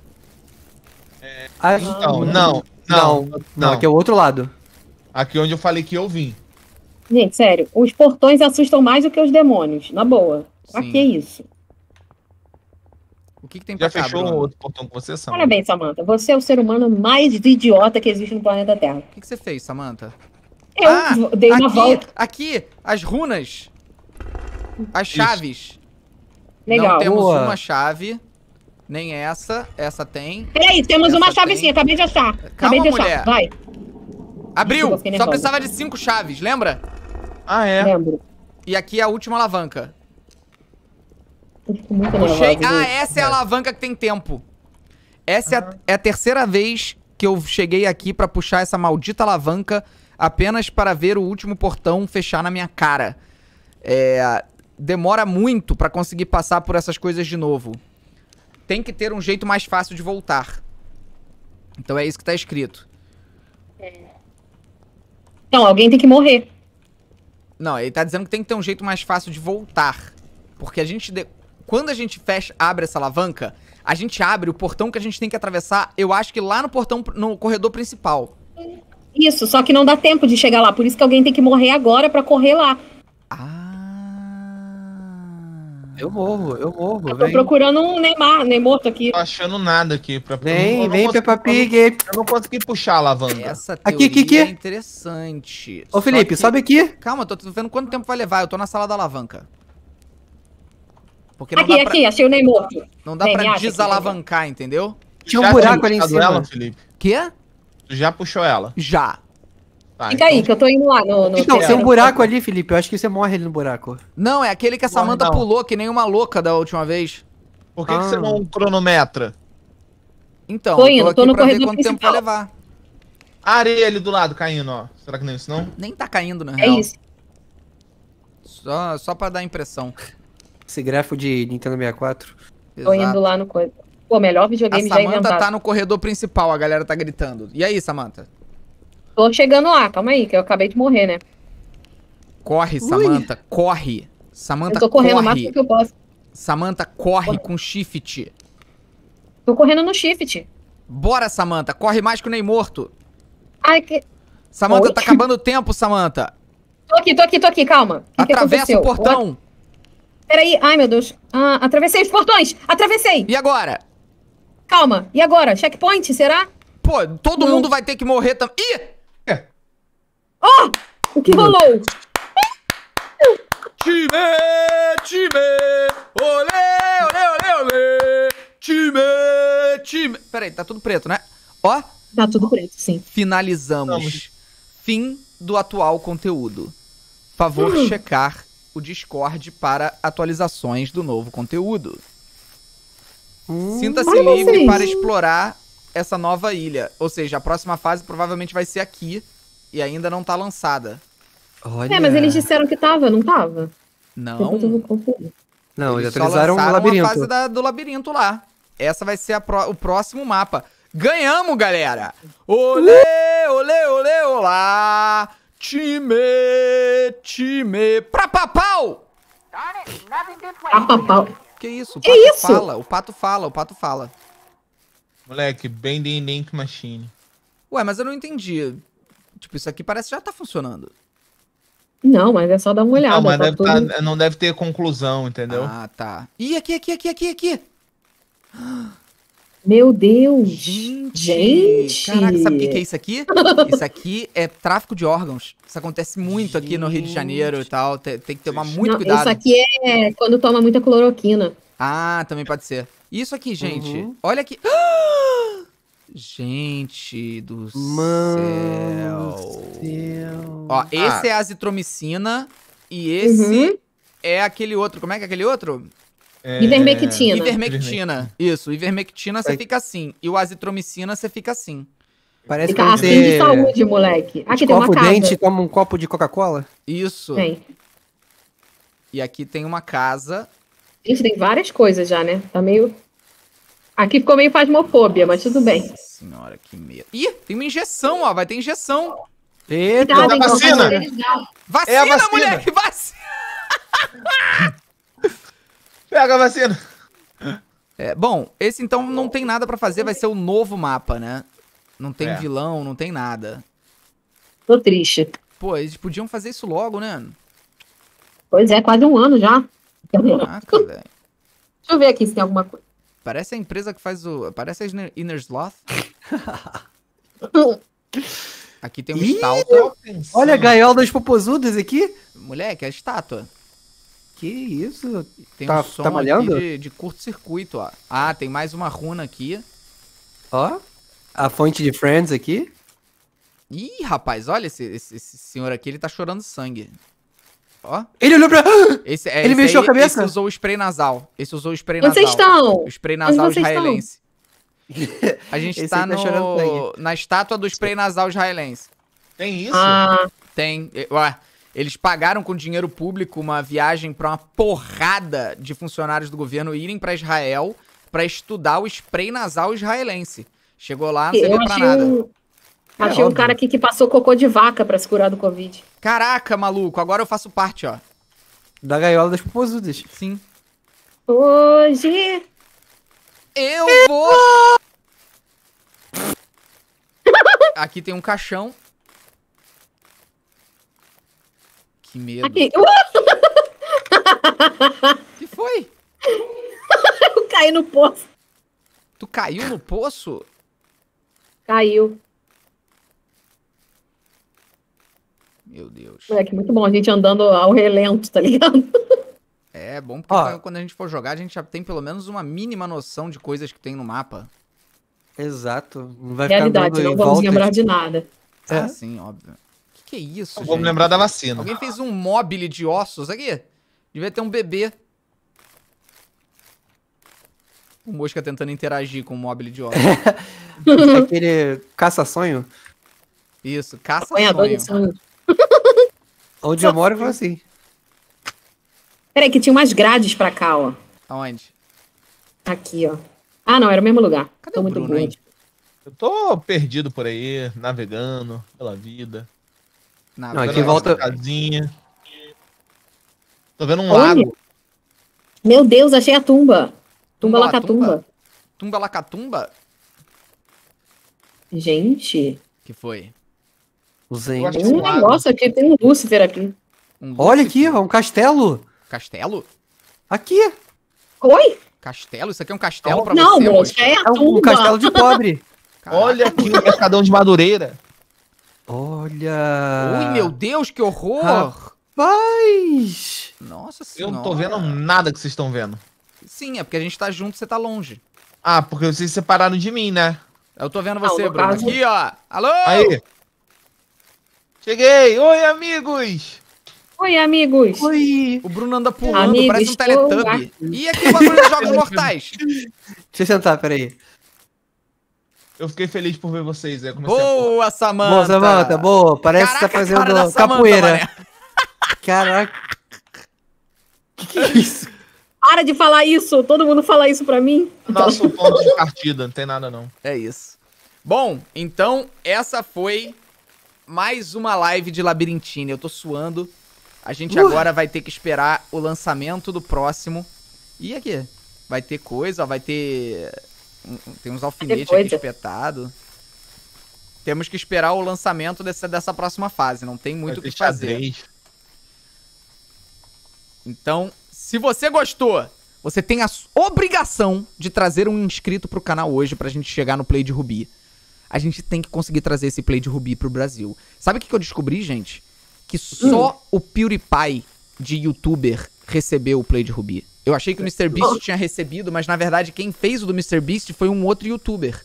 É... Ah, então, não, não, não, não. Aqui é o outro lado. Aqui onde eu falei que eu vim. Gente, sério, os portões assustam mais do que os demônios, na boa. Pra que isso? O que, que tem pra Já cá, fechou Bruno? outro portão com você, Samantha? Parabéns, Samantha. Você é o ser humano mais idiota que existe no planeta Terra. O que, que você fez, Samantha? Eu ah, dei uma aqui, volta. Aqui, as runas. As chaves. Isso. Legal. Não temos Boa. uma chave... Nem essa, essa tem. Peraí, temos essa uma chavezinha, tem. acabei de achar. Calma, acabei de achar, mulher. vai. Abriu, só precisava de cinco chaves, lembra? Ah, é. Lembro. E aqui é a última alavanca. Muito Puxei. Nervosa, ah, essa é a alavanca que tem tempo. Essa ah. é, a, é a terceira vez que eu cheguei aqui pra puxar essa maldita alavanca apenas para ver o último portão fechar na minha cara. É, demora muito pra conseguir passar por essas coisas de novo. Tem que ter um jeito mais fácil de voltar. Então é isso que tá escrito. Então, alguém tem que morrer. Não, ele tá dizendo que tem que ter um jeito mais fácil de voltar. Porque a gente de... quando a gente fecha, abre essa alavanca, a gente abre o portão que a gente tem que atravessar, eu acho que lá no portão, no corredor principal. Isso, só que não dá tempo de chegar lá, por isso que alguém tem que morrer agora pra correr lá. Ah... Eu morro, eu morro, eu tô vem. procurando um Neymar, Neymar aqui. Tô achando nada aqui. Pra... Vem, eu vem, Peppa Pig. Eu não consegui puxar a alavanca. Essa teoria aqui, aqui, aqui. É interessante. Ô, Felipe, que... sobe aqui. Calma, tô vendo quanto tempo vai levar, eu tô na sala da alavanca. Porque não aqui, pra... aqui, achei o Ney morto. Não dá Ney, pra desalavancar, aqui, entendeu? Tinha um buraco ali em cima. Ela, Felipe? Quê? Tu já puxou ela? Já. Tá, Fica então... aí, que eu tô indo lá no... no então, tem um buraco ali, Felipe. Eu acho que você morre ali no buraco. Não, é aquele que a Samantha não, não. pulou, que nem uma louca da última vez. Por que, ah. que você não cronometra? Então, tô, indo, tô aqui tô no pra ver quanto principal. tempo vai levar. A areia ali do lado caindo, ó. Será que não é isso, não? Nem tá caindo, na real. É isso. Só, só pra dar impressão. Esse gráfico de Nintendo sessenta e quatro. Tô Exato. indo lá no coisa. Pô, melhor videogame já inventado. A Samantha tá no corredor principal, a galera tá gritando. E aí, Samantha? Tô chegando lá, calma aí, que eu acabei de morrer, né? Corre, Samantha, Ui. corre. Samantha, corre. Eu tô correndo corre. o máximo que eu posso. Samantha, corre Bora. com shift. Tô correndo no shift. Bora, Samantha, corre mais que o Ney morto. Ai, que... Samantha, Oi? tá acabando o tempo, Samantha. Tô aqui, tô aqui, tô aqui, calma. Que Atravessa que o portão. What? Peraí, ai meu Deus. Ah, atravessei os portões! Atravessei! E agora? Calma, e agora? Checkpoint, será? Pô, todo Não. mundo vai ter que morrer também. Ih! É. Oh! O que rolou? Time! Time! Olê, olê, olê, olê! Time! Time! Peraí, tá tudo preto, né? Ó. Tá tudo preto, sim. Finalizamos. Vamos. Fim do atual conteúdo. Favor uhum. checar o Discord para atualizações do novo conteúdo. Hum, Sinta-se livre vocês. para explorar essa nova ilha. Ou seja, a próxima fase provavelmente vai ser aqui e ainda não tá lançada. Olha. É, mas eles disseram que tava, não tava? Não. Não, eles já atualizaram o labirinto. A fase da, do labirinto lá. Essa vai ser a pro, o próximo mapa. Ganhamos, galera! Olê, olê, olê, olá! Time, time, pra papau! Pra papau. Que isso? O pato que isso? fala, o pato fala, o pato fala. Moleque, bem de Link Machine. Ué, mas eu não entendi. Tipo, isso aqui parece que já tá funcionando. Não, mas é só dar uma olhada. Não, mas tá deve tudo... tá, não deve ter conclusão, entendeu? Ah, tá. Ih, aqui, aqui, aqui, aqui, aqui. Meu Deus! Gente! Gente. Caraca, sabe o que, que é isso aqui? Isso aqui é tráfico de órgãos. Isso acontece muito Gente. aqui no Rio de Janeiro e tal. Tem, tem que tomar muito Não, cuidado. Isso aqui é quando toma muita cloroquina. Ah, também pode ser. Isso aqui, gente. Uhum. Olha aqui. Ah! Gente do Mano céu. céu. Ó, ah. esse é a azitromicina e esse uhum. é aquele outro. Como é que é aquele outro? É... Ivermectina. Ivermectina. Isso, ivermectina você é. fica assim. E o azitromicina você fica assim. Parece fica que você... assim de saúde, moleque. Aqui tem uma casa. Dente, toma um copo de Coca-Cola? Isso. Tem. E aqui tem uma casa. Gente, tem várias coisas já, né? Tá meio... Aqui ficou meio fasmofobia, mas tudo bem. Nossa senhora, que medo. Ih, tem uma injeção, ó. Vai ter injeção. Eita, é a vacina. Vacina, é a vacina, moleque, vacina. Pega a vacina. É, bom, esse então não tem nada pra fazer, vai ser o novo mapa, né? Não tem é. vilão, não tem nada. Tô triste. Pô, eles podiam fazer isso logo, né? Pois é, quase um ano já. Caraca, velho. Deixa eu ver aqui se tem alguma coisa. Parece a empresa que faz o... Parece a Inner Sloth. Aqui tem uma Ih, estátua. Olha a gaiola das popozudas aqui. Moleque, a estátua. Que isso? Tem tá, um som tá malhando? Aqui de, de curto-circuito, ó. Ah, tem mais uma runa aqui. Ó, a fonte de Friends aqui. Ih, rapaz, olha esse, esse, esse senhor aqui, ele tá chorando sangue. Ó. Ele olhou pra... Esse, é, ele esse mexeu aí, a cabeça? Esse usou o spray nasal. Esse usou o spray nasal. Vocês estão? O spray nasal israelense. A gente tá, tá no... na estátua do spray nasal israelense. Tem isso? Ah. Tem. Ué. Eles pagaram com dinheiro público uma viagem pra uma porrada de funcionários do governo irem pra Israel pra estudar o spray nasal israelense. Chegou lá, não serviu pra nada. Um... É, achei óbvio. um cara aqui que passou cocô de vaca pra se curar do Covid. Caraca, maluco, agora eu faço parte, ó. Da gaiola das popozudas. Sim. Hoje... Eu vou... Aqui tem um caixão. Que medo. Aqui. O que foi? Eu caí no poço. Tu caiu no poço? Caiu. Meu Deus. Moleque, muito bom a gente andando ao relento, tá ligado? É bom porque ó, quando a gente for jogar, a gente já tem pelo menos uma mínima noção de coisas que tem no mapa. Exato. Não vai realidade, ficar não vamos volta, lembrar de nada. É? Ah, sim, óbvio. Que que é isso, gente? Vamos lembrar da vacina. Alguém fez um mobile de ossos aqui? Devia ter um bebê. O Mosca tentando interagir com o mobile de ossos. Aquele caça-sonho? Isso, caça-sonho. Onde eu moro foi assim. Peraí, que tinha umas grades pra cá, ó. Aonde? Aqui, ó. Ah, não, era o mesmo lugar. Cadê tô o muito Bruno, hein? Eu tô perdido por aí, navegando pela vida. Navegando não, aqui volta... casinha. Tô vendo um olha, lago. Meu Deus, achei a tumba. Tumba, tumba Lacatumba. Tumba? Tumba Lacatumba? Gente. Que foi? Tem um negócio aqui, tem um Lucifer aqui. Um Lucifer. Olha aqui, ó, um castelo. Castelo? Aqui. Oi? Castelo? Isso aqui é um castelo oh, pra não, você? Não, moço, é a tumba. Um castelo de pobre. Caraca. Olha aqui o mercadão de Madureira. Olha. Ui, meu Deus, que horror. Rapaz. Nossa senhora. Eu não tô vendo nada que vocês estão vendo. Sim, é porque a gente tá junto e você tá longe. Ah, porque vocês se separaram de mim, né? Eu tô vendo você, ah, Bruno. Caso... Aqui, ó. Alô? Aí. Cheguei! Oi, amigos! Oi, amigos! Oi! O Bruno anda pulando, amigos, parece um Teletubby. E aqui o bagulho de Jogos Mortais! Deixa eu sentar, peraí. Eu fiquei feliz por ver vocês. Eu boa, a... Samantha! Boa, Samantha! Boa! Parece caraca, que tá fazendo Samantha, capoeira. Mané. Caraca! Que que é isso? Para de falar isso! Todo mundo fala isso pra mim. Nosso ponto de partida, não tem nada não. É isso. Bom, então essa foi... mais uma live de Labyrinthine. Eu tô suando. A gente uh. agora vai ter que esperar o lançamento do próximo. E aqui? Vai ter coisa, vai ter... Tem uns alfinetes aqui espetados. Temos que esperar o lançamento dessa, dessa próxima fase. Não tem muito o que fazer. Então, se você gostou, você tem a obrigação de trazer um inscrito pro canal hoje pra gente chegar no Play de Rubi. A gente tem que conseguir trazer esse Play de Rubi pro Brasil. Sabe o que eu descobri, gente? Que só hum. o PewDiePie de youtuber recebeu o Play de Rubi. Eu achei que o MrBeast tinha recebido, mas na verdade quem fez o do MrBeast foi um outro youtuber.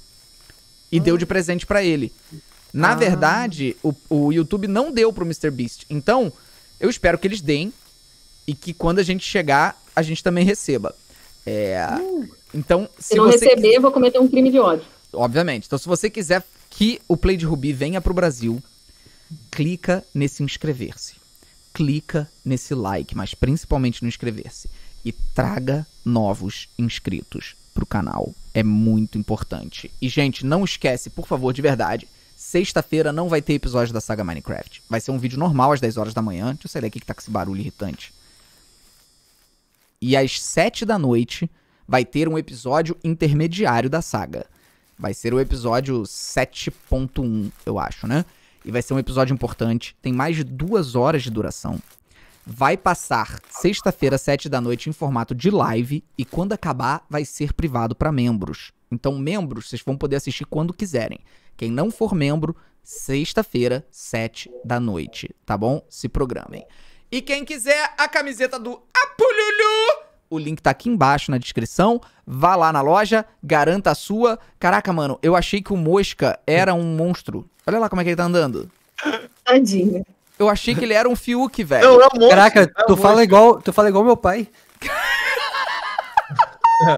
E hum. deu de presente pra ele. Na ah. verdade, o, o YouTube não deu pro MrBeast. Então, eu espero que eles deem. E que quando a gente chegar, a gente também receba. É... Hum. Então, se, se não você... receber, eu vou cometer um crime de ódio. Obviamente. Então, se você quiser que o Play de Rubi venha pro Brasil, clica nesse inscrever-se. Clica nesse like, mas principalmente no inscrever-se. E traga novos inscritos pro canal. É muito importante. E, gente, não esquece, por favor, de verdade, sexta-feira não vai ter episódio da saga Minecraft. Vai ser um vídeo normal às dez horas da manhã. Deixa eu sair daqui que tá com esse barulho irritante. E às sete da noite vai ter um episódio intermediário da saga. Vai ser o episódio sete ponto um, eu acho, né? E vai ser um episódio importante. Tem mais de duas horas de duração. Vai passar sexta-feira, sete da noite, em formato de live. E quando acabar, vai ser privado para membros. Então, membros, vocês vão poder assistir quando quiserem. Quem não for membro, sexta-feira, sete da noite, tá bom? Se programem. E quem quiser a camiseta do APULULU... O link tá aqui embaixo na descrição. Vá lá na loja, garanta a sua. Caraca, mano, eu achei que o Mosca era um monstro. Olha lá como é que ele tá andando. Tadinho. Eu achei que ele era um Fiuk, velho. Não, é um monstro. Caraca, é um tu, fala igual, tu fala igual meu pai.